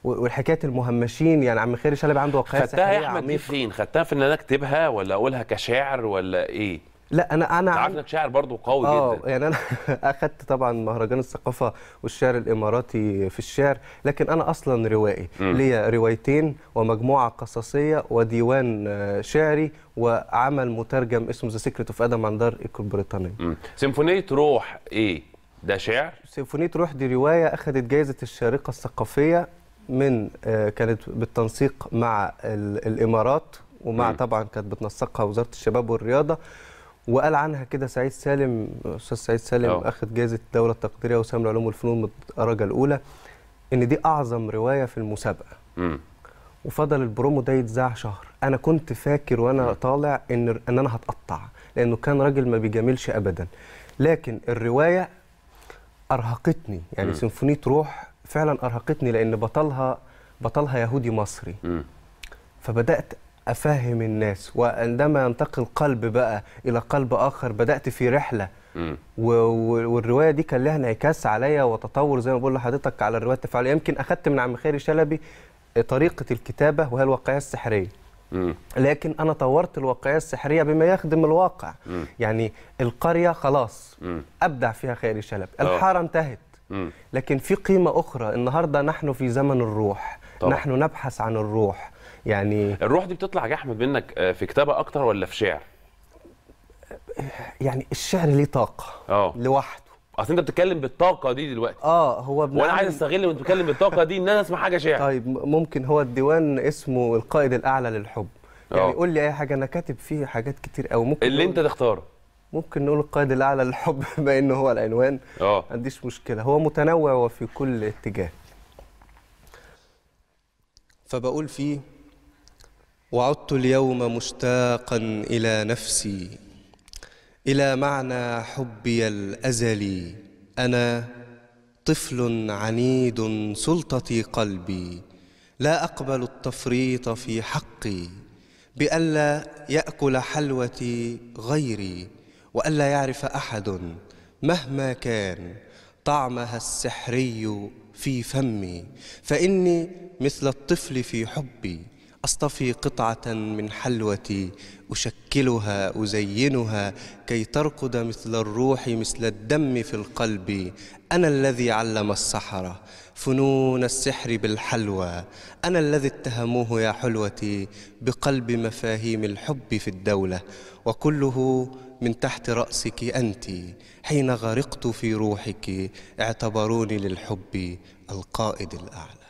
والحكايات المهمشين. يعني عم خير شلبي عنده واقعيه سحريه عميقه. خدتها يا احمد فين؟ خدتها في ان انا اكتبها، ولا اقولها كشاعر، ولا ايه؟ لا، انا عارف انك شاعر برضه قوي جدا. يعني انا اخدت طبعا مهرجان الثقافه والشعر الاماراتي في الشعر، لكن انا اصلا روائي، ليا روايتين ومجموعه قصصيه وديوان شعري وعمل مترجم اسمه ذا سيكريت اوف ادم عن دار ايكو البريطانيه. سيمفونيه روح ايه؟ ده شعر؟ سيمفونيه روح دي روايه اخذت جائزه الشارقه الثقافيه، كانت بالتنسيق مع الامارات، ومع طبعا كانت بتنسقها وزاره الشباب والرياضه، وقال عنها كده سعيد سالم، استاذ سعيد سالم، اخذ جائزه الدوله التقديريه وسام العلوم والفنون الدرجه الاولى، ان دي اعظم روايه في المسابقه. وفضل البرومو ده يتذاع شهر. انا كنت فاكر وانا طالع ان انا هتقطع، لانه كان راجل ما بيجاملش ابدا، لكن الروايه ارهقتني. يعني سيمفونيه روح فعلا ارهقتني، لان بطلها يهودي مصري. فبدات أفهم الناس، وعندما ينتقل قلب بقى إلى قلب آخر بدأت في رحلة. والرواية دي كان لها انعكاس عليا وتطور زي ما بقول لحضرتك على الرواية التفاعلية. يمكن أخدت من عم خير شلبي طريقة الكتابة وهي الواقعية السحرية، لكن أنا طورت الواقعية السحرية بما يخدم الواقع. يعني القرية خلاص أبدع فيها خير شلبي، الحارة انتهت، لكن في قيمة أخرى. النهاردة نحن في زمن الروح، نحن نبحث عن الروح. يعني الروح دي بتطلع يا احمد منك في كتابه اكتر ولا في شعر؟ يعني الشعر ليه طاقه لوحده. اصل انت بتتكلم بالطاقه دي دلوقتي. هو وانا عايز استغل وانت بتتكلم بالطاقه دي ان انا اسمع حاجه شعر. طيب ممكن هو الديوان اسمه القائد الاعلى للحب، يعني قول لي اي حاجه، انا كاتب فيه حاجات كتير قوي. ممكن اللي انت تختاره، ممكن نقول القائد الاعلى للحب بما انه هو العنوان، ما عنديش مشكله، هو متنوع وفي كل اتجاه. فبقول فيه: وعدت اليوم مشتاقا الى نفسي، الى معنى حبي الازلي، انا طفل عنيد سلطتي قلبي، لا اقبل التفريط في حقي، بألا يأكل حلوتي غيري، وألا يعرف أحد مهما كان طعمها السحري في فمي، فإني مثل الطفل في حبي، أصطفي قطعة من حلوتي، أشكلها أزينها كي ترقد مثل الروح، مثل الدم في القلب. أنا الذي علم السحرة فنون السحر بالحلوى، أنا الذي اتهموه يا حلوتي بقلب مفاهيم الحب في الدولة، وكله من تحت رأسك أنت، حين غرقت في روحك اعتبروني للحب القائد الأعلى.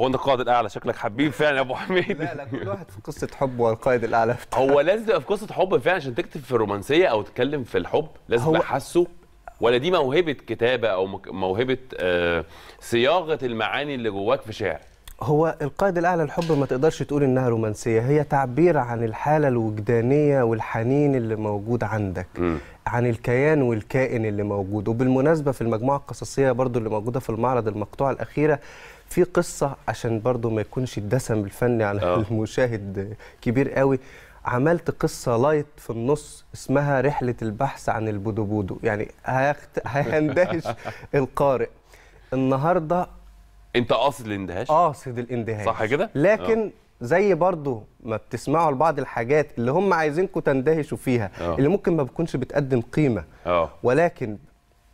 هو انت القائد الاعلى، شكلك حبيب فعلا يا ابو حميد. لا لا، كل واحد في قصه حب والقائد الاعلى. هو لازم تبقى في قصه حب فعلا عشان تكتب في الرومانسيه او تتكلم في الحب، لازم تبقى حاسه، ولا دي موهبه كتابه او موهبه صياغه المعاني اللي جواك في شعر؟ هو القائد الاعلى الحب ما تقدرش تقول انها رومانسيه، هي تعبير عن الحاله الوجدانيه والحنين اللي موجود عندك، عن الكيان والكائن اللي موجود. وبالمناسبه في المجموعه القصصيه برضو اللي موجوده في المعرض المقطوعه الاخيره في قصه، عشان برضو ما يكونش الدسم الفني على المشاهد كبير قوي، عملت قصه لايت في النص اسمها رحله البحث عن البودوبودو، يعني هيندهش القارئ النهارده. انت قاصد الاندهاش؟ قاصد الاندهاش، صح كده؟ لكن زي برضو ما بتسمعوا لبعض الحاجات اللي هم عايزينكم تندهشوا فيها، اللي ممكن ما بتكونش بتقدم قيمه، ولكن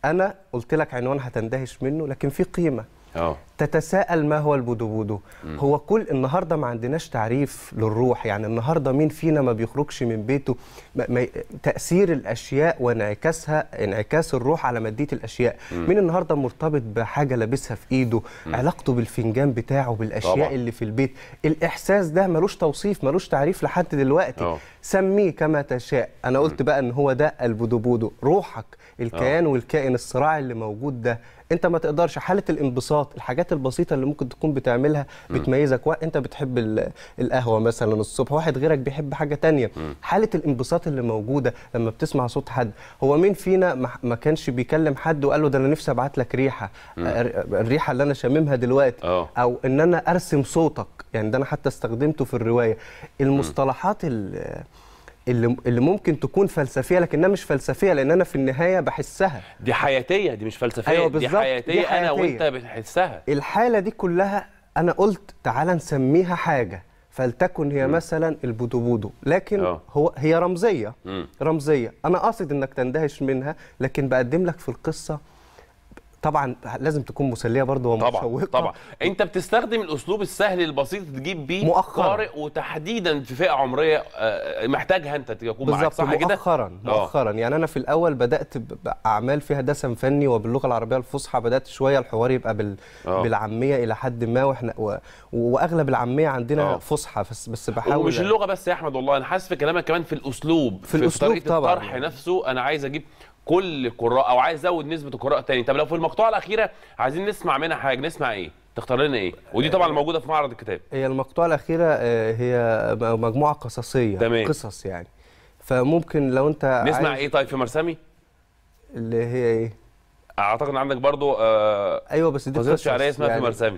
انا قلت لك عنوان هتندهش منه لكن في قيمه. تتساءل ما هو البودوبودو. هو كل النهارده ما عندناش تعريف للروح، يعني النهارده مين فينا ما بيخرجش من بيته؟ تأثير الأشياء وانعكاسها، انعكاس الروح على مادية الأشياء. مين النهارده مرتبط بحاجة لابسها في إيده؟ علاقته بالفنجان بتاعه، بالأشياء طبعا اللي في البيت. الإحساس ده ملوش توصيف، ملوش تعريف لحد دلوقتي. سميه كما تشاء. أنا قلت بقى إن هو ده البودوبودو، روحك، الكيان والكائن، الصراع اللي موجود ده. انت ما تقدرش، حاله الانبساط، الحاجات البسيطه اللي ممكن تكون بتعملها بتميزك. انت بتحب القهوه مثلا الصبح، واحد غيرك بيحب حاجه تانية. حاله الانبساط اللي موجوده لما بتسمع صوت حد. هو مين فينا ما كانش بيكلم حد وقال له ده انا نفسي ابعت لك ريحه، الريحه اللي انا شاممها دلوقتي، او ان انا ارسم صوتك، يعني ده انا حتى استخدمته في الروايه. المصطلحات اللي ممكن تكون فلسفيه لكنها مش فلسفيه، لان انا في النهايه بحسها. دي حياتيه، دي مش فلسفيه. أيوة بالظبط، دي حياتيه انا وانت بنحسها. الحاله دي كلها انا قلت تعال نسميها حاجه، فلتكن هي مثلا البودوبودو، لكن هي رمزيه. رمزيه، انا قاصد انك تندهش منها، لكن بقدم لك في القصه طبعا لازم تكون مسليه برضه ومشوقه. طبعا انت بتستخدم الاسلوب السهل البسيط تجيب بيه قارئ، وتحديدا في فئه عمريه محتاجها انت تكون معاك، صح كده؟ مؤخرا يعني انا في الاول بدات باعمال فيها دسم فني، وباللغه العربيه الفصحى بدات شويه الحوار يبقى بالعاميه الى حد ما، واحنا واغلب العاميه عندنا فصحى، بس بحاول. ومش اللغه بس يا احمد، والله انا حاسس في كلامك كمان في الاسلوب، في طريقه الطرح نفسه. انا عايز اجيب كل القراء، او عايز ازود نسبه القراء تاني. طب لو في المقطوعه الاخيره عايزين نسمع منها حاجه، نسمع ايه؟ تختار لنا ايه؟ ودي طبعا موجوده في معرض الكتاب. هي المقطوعه الاخيره هي مجموعه قصصيه، تمام، قصص يعني. فممكن لو انت نسمع عايز... ايه طيب في مرسمي؟ اللي هي ايه؟ اعتقد عندك برضو ايوه، بس دي قصه شعريه اسمها يعني في مرسمي.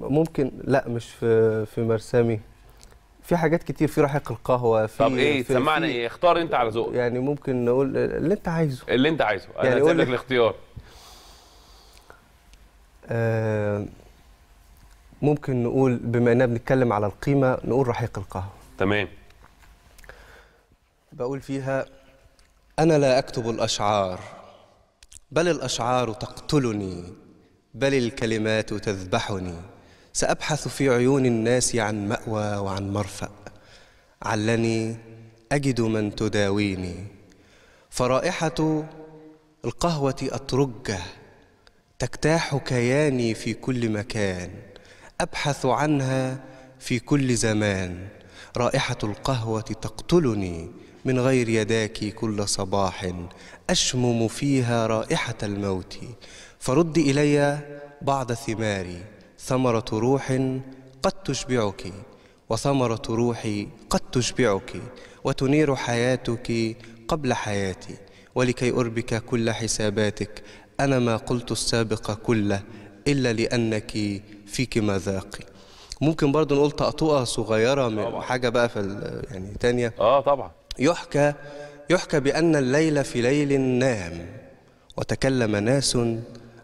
ممكن لا، مش في مرسمي، في حاجات كتير، في رحيق القهوه، في. طب ايه سمعنا ايه؟ اختار انت على ذوقك. يعني ممكن نقول اللي انت عايزه، انا يعني هسيب لك الاختيار. ممكن نقول بما اننا بنتكلم على القيمه، نقول رحيق القهوه. تمام. بقول فيها: انا لا اكتب الاشعار، بل الاشعار تقتلني، بل الكلمات تذبحني. سأبحث في عيون الناس عن مأوى وعن مرفأ، علني أجد من تداويني. فرائحة القهوة أترجه، تجتاح كياني في كل مكان، أبحث عنها في كل زمان، رائحة القهوة تقتلني من غير يداك كل صباح، أشمم فيها رائحة الموت، فرد إلي بعض ثماري، ثمرة روح قد تشبعك، وثمرة روحي قد تشبعك، وتنير حياتك قبل حياتي، ولكي أربك كل حساباتك، أنا ما قلت السابق كله إلا لأنك فيك مذاقي. ممكن برضو نقول طقطقة صغيرة من طبعا. حاجة بقى في يعني تانية. طبعا. يحكى بأن الليل في ليل نام، وتكلم ناس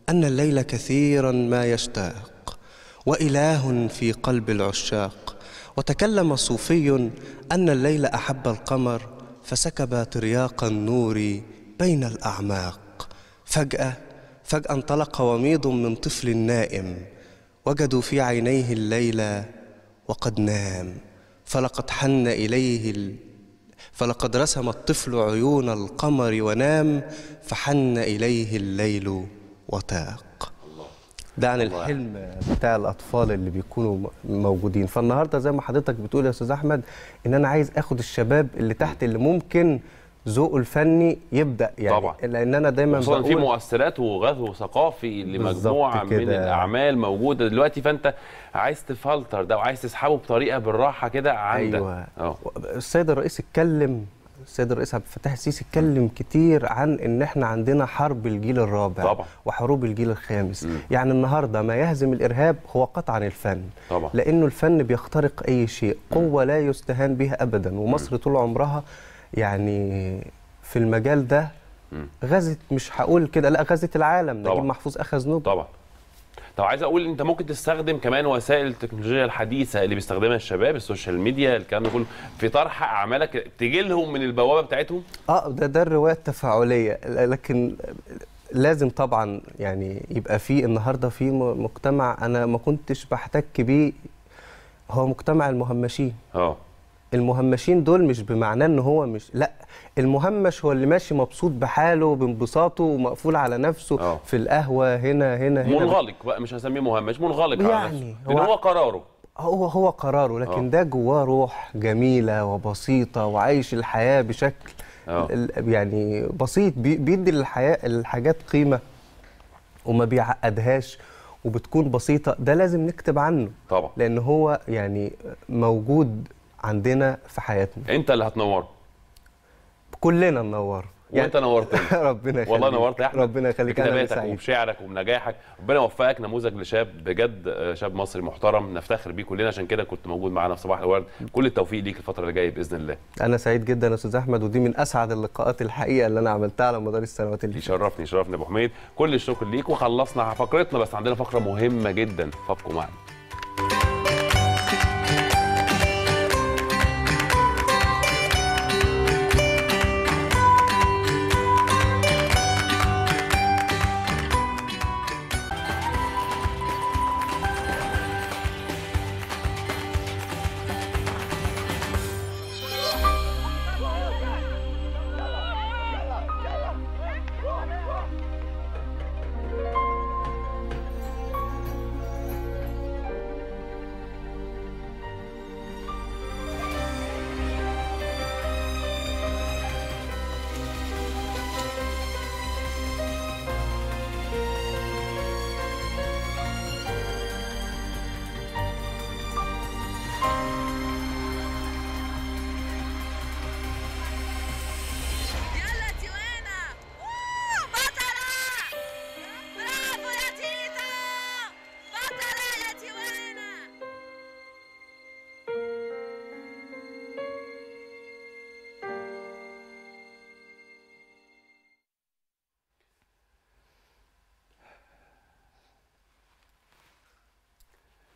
أن الليل كثيرا ما يشتاق، وإله في قلب العشاق، وتكلم صوفي أن الليل أحب القمر، فسكب ترياق النور بين الأعماق. فجأة انطلق وميض من طفل نائم، وجدوا في عينيه الليل وقد نام، فلقد حن إليه، فلقد رسم الطفل عيون القمر ونام، فحن إليه الليل وتاق. ده عن الحلم بتاع الأطفال اللي بيكونوا موجودين. فالنهارده زي ما حضرتك بتقول يا أستاذ أحمد، إن أنا عايز آخد الشباب اللي تحت اللي ممكن ذوقه الفني يبدأ يعني طبعا. لأن أنا دايما بقول في مؤثرات وغزو ثقافي لمجموعة من الأعمال موجودة دلوقتي، فأنت عايز تفلتر ده وعايز تسحبه بطريقة بالراحة كده عندك. أيوة. السيد الرئيس عبد الفتاح السيسي اتكلم كتير عن ان احنا عندنا حرب الجيل الرابع طبعا. وحروب الجيل الخامس. يعني النهارده ما يهزم الارهاب هو قطعا الفن طبعا. لانه الفن بيخترق اي شيء، قوه لا يستهان بها ابدا. ومصر طول عمرها يعني في المجال ده غزت، مش هقول كده لا، غزت العالم. نجيب محفوظ اخذ نوبل طبعا. طب عايز اقول انت ممكن تستخدم كمان وسائل التكنولوجيا الحديثه اللي بيستخدمها الشباب، السوشيال ميديا، الكلام ده كله في طرح اعمالك تجي لهم من البوابه بتاعتهم. ده الروايه التفاعليه. لكن لازم طبعا يعني يبقى في النهارده في مجتمع انا ما كنتش بحتك بيه، هو مجتمع المهمشين. المهمشين دول مش بمعنى ان هو مش، لا، المهمش هو اللي ماشي مبسوط بحاله بانبساطه ومقفول على نفسه في القهوه هنا منغلق بقى، مش هسميه مهمش، منغلق يعني على نفسه لان هو قراره، هو قراره. لكن ده جواه روح جميله وبسيطه، وعايش الحياه بشكل يعني بسيط، بيدي للحياه الحاجات قيمه وما بيعقدهاش وبتكون بسيطه. ده لازم نكتب عنه طبعا، لان هو يعني موجود عندنا في حياتنا. انت اللي هتنوره، كلنا ننور يعني. وانت نورتني ربنا يخليك، والله نورت يا احمد، ربنا يخليك. بكتاباتك وبشعرك وبنجاحك ربنا وفقك، نموذج لشاب بجد، شاب مصري محترم نفتخر بيه كلنا. عشان كده كنت موجود معانا في صباح الورد. كل التوفيق ليك الفتره اللي جايه باذن الله. انا سعيد جدا يا استاذ احمد، ودي من اسعد اللقاءات الحقيقه اللي انا عملتها على مدار السنوات اللي فاتت. شرفني ابو حميد، كل الشكر ليك. وخلصنا فقرتنا، بس عندنا فقره مهمه جدا، فابقوا معنا.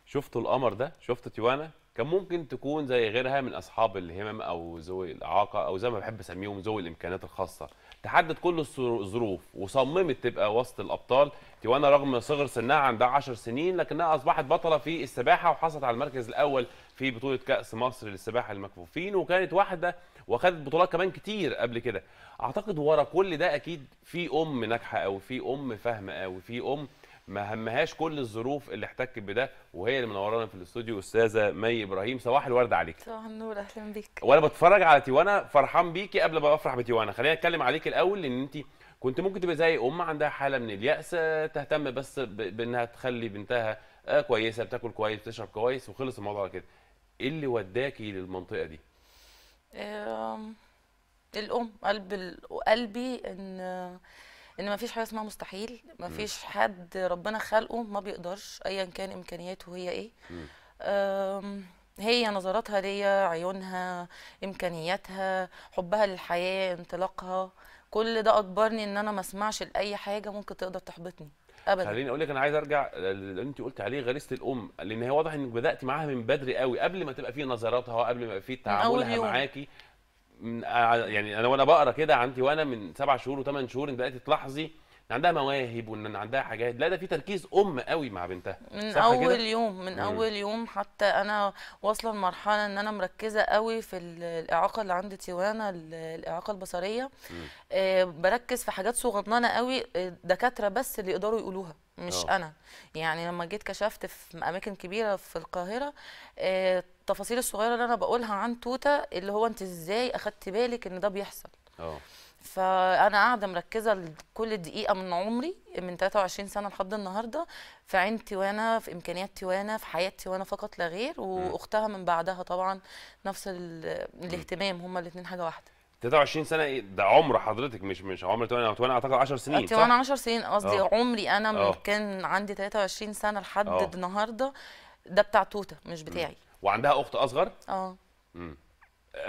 شفتوا القمر ده؟ شفتوا تيوانا؟ كان ممكن تكون زي غيرها من اصحاب الهمم او ذوي الاعاقه، او زي ما بحب اسميهم ذوي الامكانيات الخاصه. تحدد كل الظروف وصممت تبقى وسط الابطال. تيوانا رغم صغر سنها، عندها 10 سنين، لكنها اصبحت بطله في السباحه، وحصلت على المركز الاول في بطوله كاس مصر للسباحه للمكفوفين، وكانت واحده وخدت بطولات كمان كتير قبل كده. اعتقد ورا كل ده اكيد في ام ناجحه قوي، في ام فاهمه قوي، في ام ما همهاش كل الظروف اللي احتكت بده، وهي اللي منورانا في الاستوديو استاذه مي ابراهيم. صباح الورد عليك. صباح النور، اهلا بيك. وانا بتفرج على تيوانا فرحان بيكي قبل ما افرح بتيوانا. خلينا نتكلم عليك الاول، لان انت كنت ممكن تبقى زي عندها حاله من اليأس، تهتم بس بانها تخلي بنتها كويسه، بتاكل كويس، بتشرب كويس، وخلص الموضوع على كده. ايه اللي وداكي للمنطقه دي؟ الام، قلبي ان مفيش حاجه اسمها مستحيل، مفيش حد ربنا خلقه ما بيقدرش ايا كان امكانياته هي ايه. هي نظراتها ليا، عيونها، امكانياتها، حبها للحياه، انطلاقها، كل ده اجبرني ان انا ما اسمعش لاي حاجه ممكن تقدر تحبطني ابدا. خليني اقول لك، انا عايز ارجع اللي انت قلت عليه، غريزه الام، لان هي واضح انك بدات معاها من بدري قوي، قبل ما تبقى فيه نظراتها وقبل ما يبقى فيه تعاملها معاكي. يعني انا وانا بقرا كده عندي، وانا من 7 شهور و8 شهور انت بدات تلاحظي ان عندها مواهب وان عندها حاجات، لا ده في تركيز ام قوي مع بنتها من اول يوم، من اول يوم. حتى انا واصله لمرحله ان انا مركزه قوي في الاعاقه اللي عند تيوانا، الاعاقه البصريه. بركز في حاجات صغننه قوي، دكاتره بس اللي يقدروا يقولوها، مش انا. يعني لما جيت كشفت في اماكن كبيره في القاهره، التفاصيل الصغيره اللي انا بقولها عن توته، اللي هو انت ازاي اخدت بالك ان ده بيحصل؟ فانا قاعده مركزه كل دقيقه من عمري، من 23 سنه لحد النهارده، في عين تيوانا، في امكانيات تيوانا، في حياه تيوانا فقط لا غير. واختها من بعدها طبعا نفس الاهتمام، هما الاثنين حاجه واحده. 23 سنه ايه ده؟ عمر حضرتك، مش عمر تيوانا. تيوانا اعتقد 10 سنين. تيوانا 10 سنين قصدي، عمري انا من كان عندي 23 سنه لحد النهارده ده بتاع توته مش بتاعي. وعندها اخت اصغر؟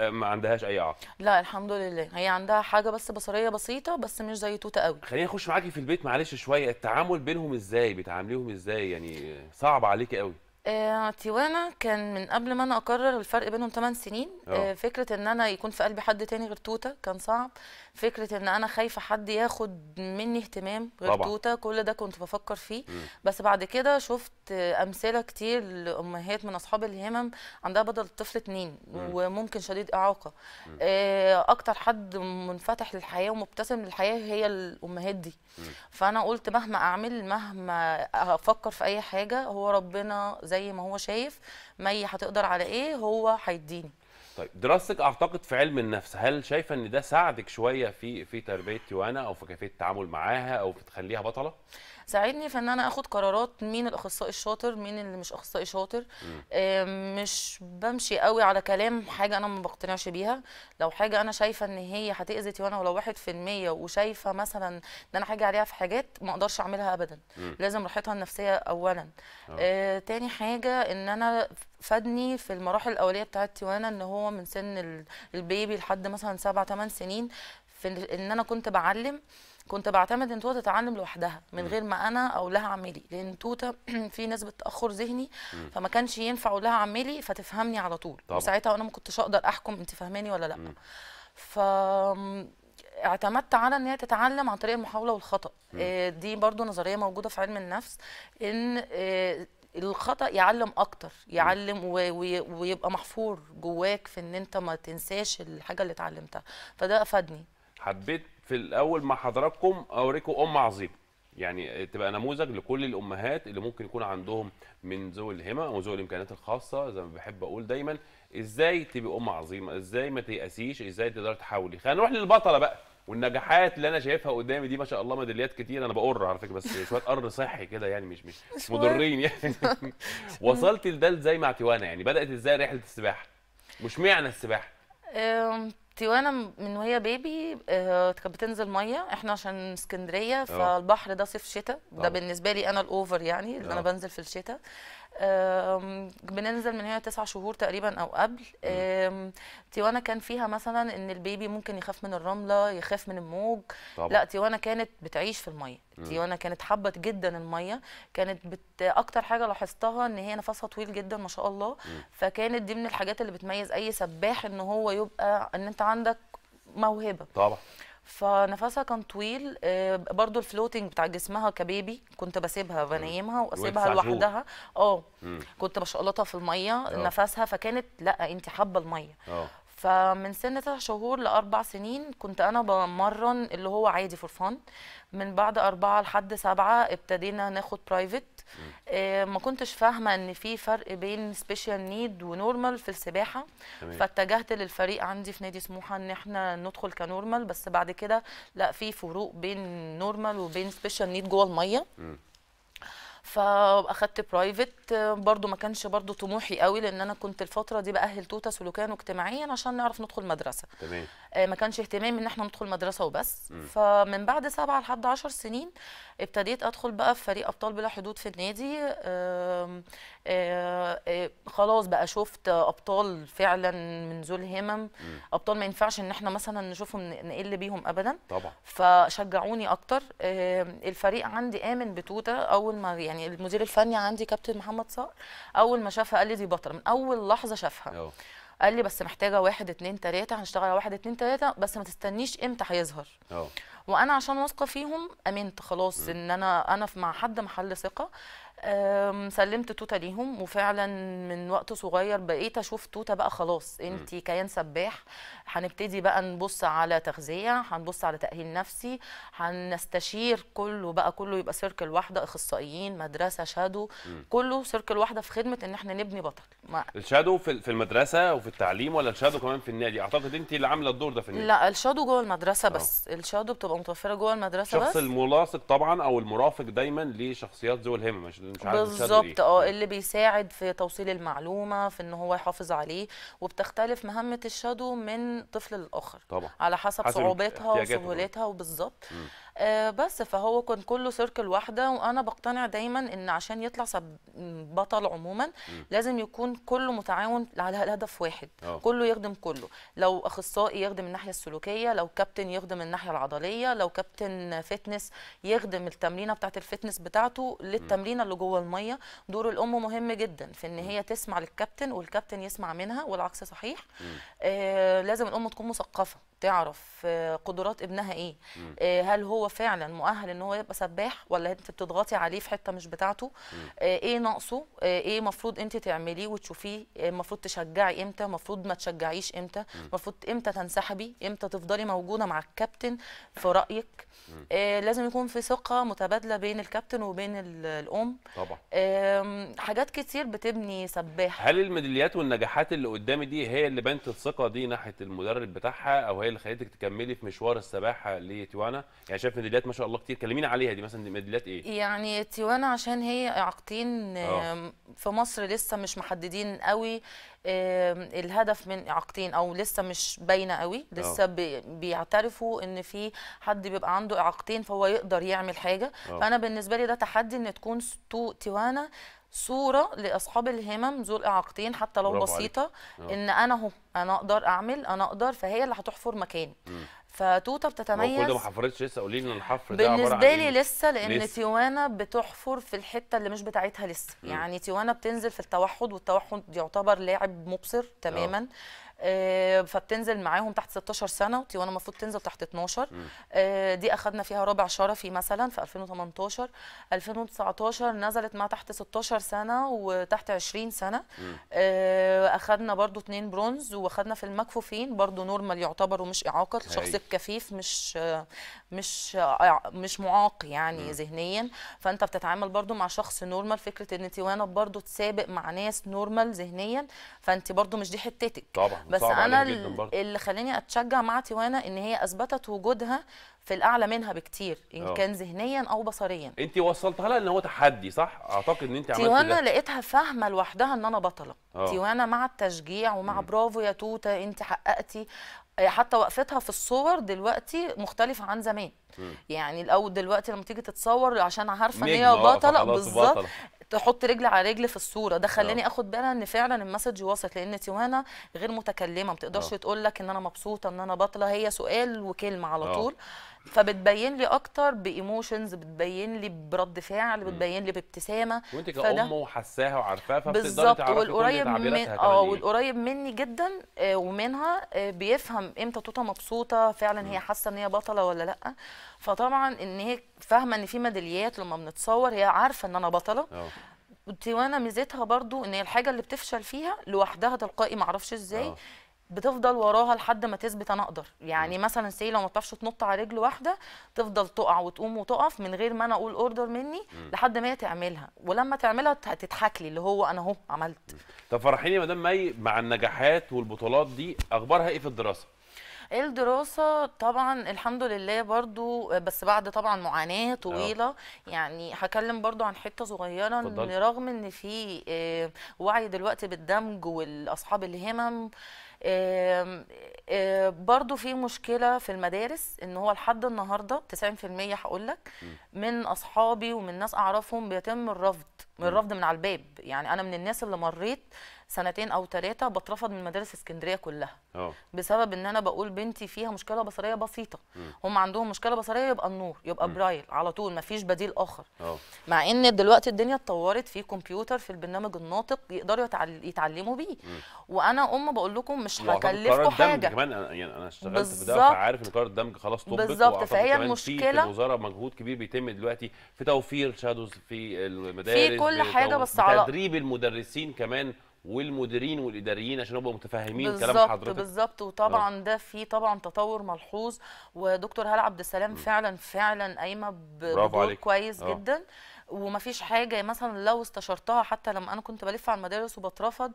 ما عندهاش اي اعاقه؟ لا الحمد لله، هي عندها حاجه بس بصريه بسيطه، بس مش زي توته قوي. خلينا نخش معاكي في البيت معلش شويه، التعامل بينهم ازاي؟ بتعامليهم ازاي؟ يعني صعب عليكي قوي. تيوانا كان من قبل ما انا اقرر الفرق بينهم 8 سنين، فكره ان انا يكون في قلبي حد تاني غير توته كان صعب، فكره ان انا خايفه حد ياخد مني اهتمام غير توته، كل ده كنت بفكر فيه. بس بعد كده شفت امثله كتير لامهات من اصحاب الهمم عندها بدل الطفل 2 وممكن شديد اعاقه. اكتر حد منفتح للحياه ومبتسم للحياه هي الامهات دي. فانا قلت مهما اعمل، مهما افكر في اي حاجه، هو ربنا زي ما هو شايف مي هتقدر على ايه هو هيديني. طيب دراستك اعتقد في علم النفس، هل شايفه ان ده ساعدك شويه في تربيه تيوانا، او في كيفيه التعامل معاها، او في تخليها بطله؟ ساعدني في ان انا اخد قرارات، مين الاخصائي الشاطر، مين اللي مش اخصائي شاطر. مش بمشي قوي على كلام حاجه انا ما بقتنعش بيها. لو حاجه انا شايفه ان هي هتاذي تيوانا ولو 1%، وشايفه مثلا ان انا حاجه عليها في حاجات ما اقدرش اعملها ابدا. لازم راحتها النفسيه اولا. تاني حاجه ان انا فادني في المراحل الاوليه بتاعت تيوانا، ان هو من سن البيبي لحد مثلا 7 8 سنين، في ان انا كنت بعتمد ان توته تتعلم لوحدها من غير ما انا اقول لها اعملي، لان توته في نسبه تاخر ذهني، فما كانش ينفع اقول لها اعملي فتفهمني على طول. وساعتها انا ما كنتش اقدر احكم انت فاهماني ولا لا. اعتمدت على ان هي تتعلم عن طريق المحاوله والخطا. دي برضو نظريه موجوده في علم النفس، ان الخطأ يعلم أكتر، يعلم ويبقى محفور جواك في إن أنت ما تنساش الحاجة اللي اتعلمتها، فده أفادني. حبيت في الأول مع حضراتكم أوريكم أم عظيمة، يعني تبقى نموذج لكل الأمهات اللي ممكن يكون عندهم من ذوي الهمم أو ذوي الإمكانيات الخاصة، زي ما بحب أقول دايماً، إزاي تبقى أم عظيمة، إزاي ما تيأسيش، إزاي تقدر تحاولي. خلينا نروح للبطلة بقى والنجاحات اللي انا شايفها قدامي دي، ما شاء الله ميداليات كتير. انا بقر على فكره، بس شويه قر صحي كده، يعني مش مضرين يعني. وصلت لده ازاي مع تيوانا؟ يعني بدات ازاي رحله السباحه؟ مش معنى السباحه، تيوانا من وهي بيبي كانت بتنزل ميه، احنا عشان اسكندريه فالبحر ده صيف شتاء، ده بالنسبه لي انا الاوفر، يعني اللي انا بنزل في الشتاء. بننزل من هي 9 شهور تقريبا او قبل. تيوانا كان فيها مثلا ان البيبي ممكن يخاف من الرمله، يخاف من الموج. لا تيوانا كانت بتعيش في الميه، تيوانا كانت حبت جدا الميه، كانت اكتر حاجه لاحظتها ان هي نفسها طويل جدا ما شاء الله. فكانت دي من الحاجات اللي بتميز اي سباح، ان هو يبقى ان انت عندك موهبه. فنفسها كان طويل. برضو الفلوتينج بتاع جسمها كبيبي كنت بسيبها بنيمها واسيبها لوحدها. كنت بشقلطها في الميه نفسها، فكانت لا انت حابه الميه. فمن سن 9 شهور ل4 سنين كنت أنا بمرن اللي هو عادي فور فان. من بعد 4 لحد 7 ابتدينا ناخد برايفت. ما كنتش فاهمة ان في فرق بين سبيشال نيد ونورمال في السباحة، فاتجهت للفريق عندي في نادي سموحة ان احنا ندخل كنورمال، بس بعد كده لا، في فروق بين نورمال وبين سبيشال نيد جوه المية. فاخدت برايفت برضو، ما كانش برضو طموحي قوي لان انا كنت الفتره دي باهل توته سلوكيا واجتماعيا عشان نعرف ندخل مدرسه. تمام. ما كانش اهتمامي ان احنا ندخل مدرسه وبس. فمن بعد 7 لحد 10 سنين ابتديت ادخل بقى في فريق ابطال بلا حدود في النادي. خلاص بقى شفت ابطال فعلا من ذو الهمم، ابطال ما ينفعش ان احنا مثلا نشوفهم نقل بيهم ابدا طبعا، فشجعوني اكتر. الفريق عندي امن بتوته، اول ما يعني المدير الفني عندي كابتن محمد صقر، اول ما شافها قال لي دي بطله من اول لحظه شافها. قال لي بس محتاجه 1 2 3، هنشتغل على 1 2 3 بس ما تستنيش امتى هيظهر. وانا عشان واثقه فيهم امنت خلاص ان انا مع حد محل ثقه. سلمت توته ليهم، وفعلا من وقت صغير بقيت اشوف توته بقى خلاص انت كيان سباح. هنبتدي بقى نبص على تغذيه، هنبص على تاهيل نفسي، هنستشير كله يبقى سيركل واحده، اخصائيين، مدرسه، شادو، كله سيركل واحده في خدمه ان احنا نبني بطل. الشادو في المدرسه وفي التعليم، ولا الشادو كمان في النادي؟ اعتقد انت اللي عامله الدور ده في النادي. لا، الشادو جوه المدرسه بس. الشادو بتبقى متوفره جوه المدرسه بس. الشخص الملاصق طبعا او المرافق دايما لشخصيات ذو الهمم، مش عارف بالظبط اللي بيساعد في توصيل المعلومه، في ان هو يحافظ عليه. وبتختلف مهمه الشادو من طفل للاخر طبعا، على حسب صعوبتها وسهولتها وبالظبط. بس فهو كان كله سيركل واحده. وانا بقتنع دايما ان عشان يطلع بطل عموما لازم يكون كله متعاون على الهدف واحد. كله يخدم كله، لو اخصائي يخدم الناحيه السلوكيه، لو كابتن يخدم الناحيه العضليه، لو كابتن فتنس يخدم التمرينه بتاعه الفتنس بتاعته للتمرينه اللي جوه الميه. دور الام مهم جدا في ان هي تسمع للكابتن والكابتن يسمع منها، والعكس صحيح. لازم الام تكون مثقفه، تعرف قدرات ابنها ايه. هل هو فعلا مؤهل ان هو يبقى سباح، ولا انت بتضغطي عليه في حته مش بتاعته؟ ايه ناقصه، ايه المفروض انت تعمليه وتشوفيه، المفروض تشجعي امتى، المفروض ما تشجعيش امتى، المفروض امتى تنسحبي، امتى تفضلي موجوده مع الكابتن في رايك. لازم يكون في ثقه متبادله بين الكابتن وبين الام طبعا. حاجات كتير بتبني سباح. هل الميداليات والنجاحات اللي قدامي دي هي اللي بنت الثقه دي ناحيه المدرب بتاعها، او هي اللي خليتك تكملي في مشوار السباحه لتيوانا؟ يعني شايف ميداليات ما شاء الله كتير، كلمينا عليها دي مثلا، ميداليات ايه؟ يعني تيوانا عشان هي عقدين في مصر لسه مش محددين قوي الهدف من إعاقتين، او لسه مش باينه قوي، لسه بيعترفوا ان في حد بيبقى عنده إعاقتين فهو يقدر يعمل حاجه. فانا بالنسبه لي ده تحدي، ان تكون تيوانا صوره لاصحاب الهمم ذو الإعاقتين حتى لو بسيطه، ان انا اهو، انا اقدر اعمل، انا اقدر. فهي اللي هتحفر مكان. فتوته بتتميز. وده ما حفرتش لسه، قولي لنا الحفر ده عباره عن ايه؟ بالنسبه لي لسه، لان تيوانا بتحفر في الحته اللي مش بتاعتها لسه. يعني تيوانا بتنزل في التوحد، والتوحد يعتبر لاعب مبصر تماما. فبتنزل معاهم تحت 16 سنه، وتيوانا المفروض تنزل تحت 12. دي اخذنا فيها رابع شرفي مثلا في 2018. 2019 نزلت مع تحت 16 سنه وتحت 20 سنه. اخذنا برضو 2 برونز، واخذنا في المكفوفين برضو نورمال يعتبر ومش اعاقه، شخص كفيف مش معاق يعني ذهنيا. فانت بتتعامل برضو مع شخص نورمال. فكره ان تيوانا برضو تسابق مع ناس نورمال ذهنيا، فانت برضو مش دي حتتك طبعا. بس انا اللي خلاني اتشجع مع تيوانا ان هي اثبتت وجودها في الاعلى منها بكتير، ان كان ذهنيا او بصريا. انت وصلتها لها ان هو تحدي صح؟ اعتقد ان انت عملتي ده. تيوانا لقيتها فاهمه لوحدها ان انا بطله. تيوانا مع التشجيع ومع برافو يا توته انت حققتي. حتى وقفتها في الصور دلوقتي مختلفه عن زمان. يعني الاول دلوقتي لما تيجي تتصور عشان عارفه ان هي بطله بالظبط، تحط رجل على رجل في الصوره. ده خلاني اخد بالي ان فعلا المسج وصلت، لان تيوانا غير متكلمه، ما بتقدرش تقول لك ان انا مبسوطه، ان انا بطله. هي سؤال وكلمه على طول. فبتبين لي اكتر بايموشنز، بتبين لي برد فعل، بتبين لي بابتسامه. وانت كأم وحساها وعارفاها، فبتقدري تعرفي كل تعبيراتها. والقريب مني جدا ومنها بيفهم امتى توته مبسوطه فعلا، هي حاسه ان هي بطله ولا لا. فطبعا ان هي فاهمه ان في ميداليات، لما بنتصور هي عارفه ان انا بطله. تيوانا ميزتها برضو ان هي الحاجه اللي بتفشل فيها لوحدها تلقائي، معرفش ازاي بتفضل وراها لحد ما تثبت انا اقدر. يعني مثلا سي لو ما بتعرفش تنط على رجل واحده تفضل تقع وتقوم وتقف من غير ما انا اقول اوردر مني لحد ما هي تعملها، ولما تعملها تتحكلي اللي هو انا اهو عملت. طب فرحيني يا مدام مي مع النجاحات والبطولات دي، اخبارها ايه في الدراسه؟ الدراسة طبعا الحمد لله برضو، بس بعد طبعا معاناة طويلة. يعني هكلم برضو عن حتة صغيرة، ان رغم ان في وعي دلوقتي بالدمج والاصحاب الهمم، برضو في مشكلة في المدارس، ان هو لحد النهاردة 90% هقولك من اصحابي ومن ناس اعرفهم بيتم الرفض من على الباب. يعني انا من الناس اللي مريت سنتين او ثلاثه بترفض من مدارس اسكندريه كلها بسبب ان انا بقول بنتي فيها مشكله بصريه بسيطه. هم عندهم مشكله بصريه يبقى النور، يبقى برايل على طول، ما فيش بديل اخر. مع ان دلوقتي الدنيا اتطورت، في كمبيوتر في البرنامج الناطق يقدروا يتعلموا بيه. وانا بقول لكم مش هكلفكم حاجه كمان. يعني انا اشتغلت في ده، فعارف ان قرار الدمج خلاص طبق بالظبط. فهي المشكله في الوزاره مجهود كبير بيتم دلوقتي في توفير شادوز في المدارس، في كل حاجه، بس على تدريب المدرسين كمان والمديرين والاداريين عشان يبقوا متفاهمين كلام حضرتك. بالظبط. وطبعا ده في طبعا تطور ملحوظ، ودكتور هلا عبد السلام فعلا قايمه بدور كويس جدا. ومفيش حاجه مثلا لو استشرتها، حتى لما انا كنت بلف على المدارس وبترفض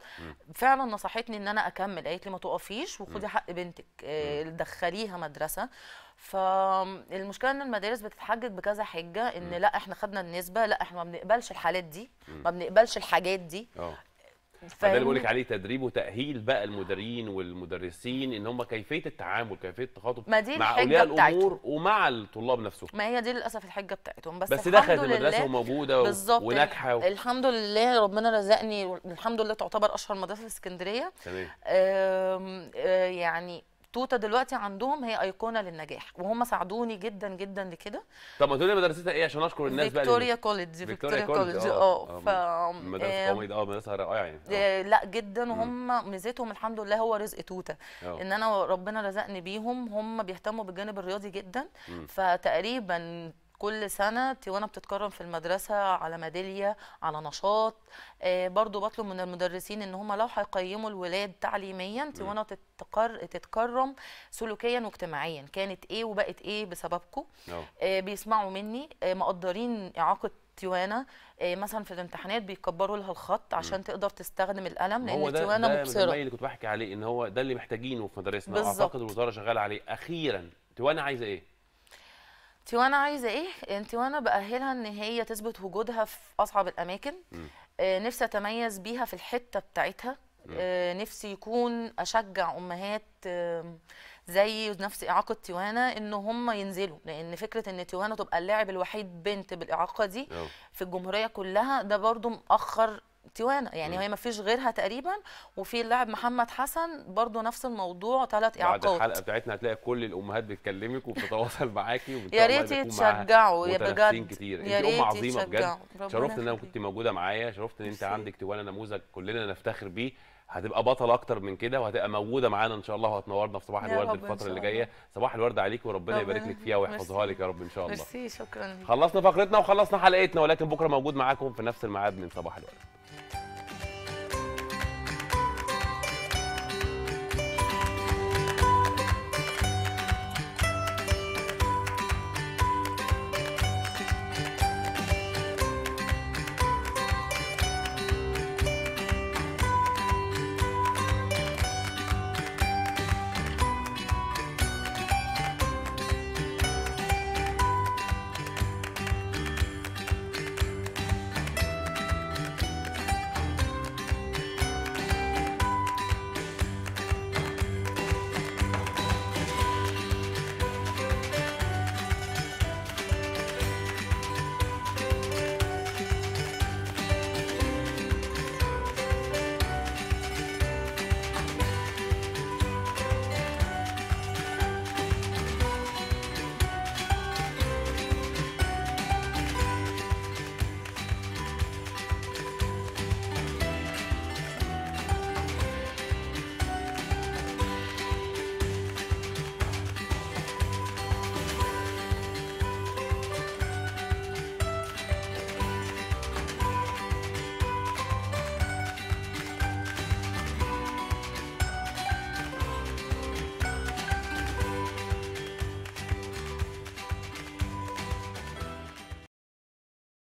فعلا نصحتني ان انا اكمل، قالت لي ما توقفيش وخدي حق بنتك، دخليها مدرسه. فالمشكله ان المدارس بتتحجج بكذا حجه، ان لا احنا خدنا النسبه، لا احنا ما بنقبلش الحالات دي، ما بنقبلش الحاجات دي. فده اللي بقول لك عليه، تدريب وتاهيل بقى المديرين والمدرسين، ان هم كيفيه التعامل، كيفيه التخاطب مع اولياء الامور ومع الطلاب نفسهم. ما هي دي للاسف الحجه بتاعتهم، بس دخلت المدرسه وموجوده وناجحه الحمد لله، ربنا رزقني الحمد لله، تعتبر اشهر مدرسه في اسكندريه. تمام. يعني توته دلوقتي عندهم هي ايقونه للنجاح، وهم ساعدوني جدا جدا لكده. طب ما تقول لي مدرستها ايه عشان اشكر الناس بقى؟ فيكتوريا كوليدج. مدرسه قومي ده مدرسه رائعه يعني. لا جدا، وهم ميزتهم الحمد لله هو رزق توته، ان انا ربنا رزقني بيهم. هم بيهتموا بالجانب الرياضي جدا، فتقريبا كل سنه تيوانا بتتكرم في المدرسه على ميداليه، على نشاط. برضو بطلب من المدرسين ان هم لو هيقيموا الولاد تعليميا، تيوانا تتكرم سلوكيا واجتماعيا، كانت ايه وبقت ايه بسببكم. بيسمعوا مني، مقدرين اعاقه تيوانا. مثلا في الامتحانات بيكبروا لها الخط عشان تقدر تستخدم القلم، لان تيوانا مبصره. هو ده اللي كنت بحكي عليه، ان هو ده اللي محتاجينه في مدارسنا، اعتقد الوزاره شغاله عليه اخيرا. تيوانا عايزه ايه؟ تيوانا عايزه ايه؟ تيوانا باهلها ان هي تثبت وجودها في اصعب الاماكن. نفسي اتميز بيها في الحته بتاعتها. نفسي يكون اشجع امهات زي نفس اعاقه تيوانا ان هم ينزلوا، لان فكره ان تيوانا تبقى اللاعب الوحيد بنت بالاعاقه دي في الجمهوريه كلها، ده برضو مأخر تيوانا. يعني هي ما فيش غيرها تقريبا. وفي اللاعب محمد حسن برضو نفس الموضوع، 3 اعاقات. بعد الحلقه بتاعتنا هتلاقي كل الامهات بتكلمك وبتتواصل معاكي. يا ريت تشجعوا يا بجد، كتير. يا ريت عظيمه بجد. شرفت ان انا كنت موجوده معايا، شرفت ان انت عندك تيوانا نموذج كلنا نفتخر بيه. هتبقى بطل اكتر من كده، وهتبقى موجوده معانا ان شاء الله، وهتنورنا في صباح الورد الفتره اللي جايه. صباح الورد عليك، وربنا يبارك لك فيها ويحفظها لك يا رب ان شاء الله. ميرسي، شكرا. خلصنا فقرتنا وخلصنا حلقتنا، ولكن بكره موجود معاكم في نفس الميعاد من صباح الورد.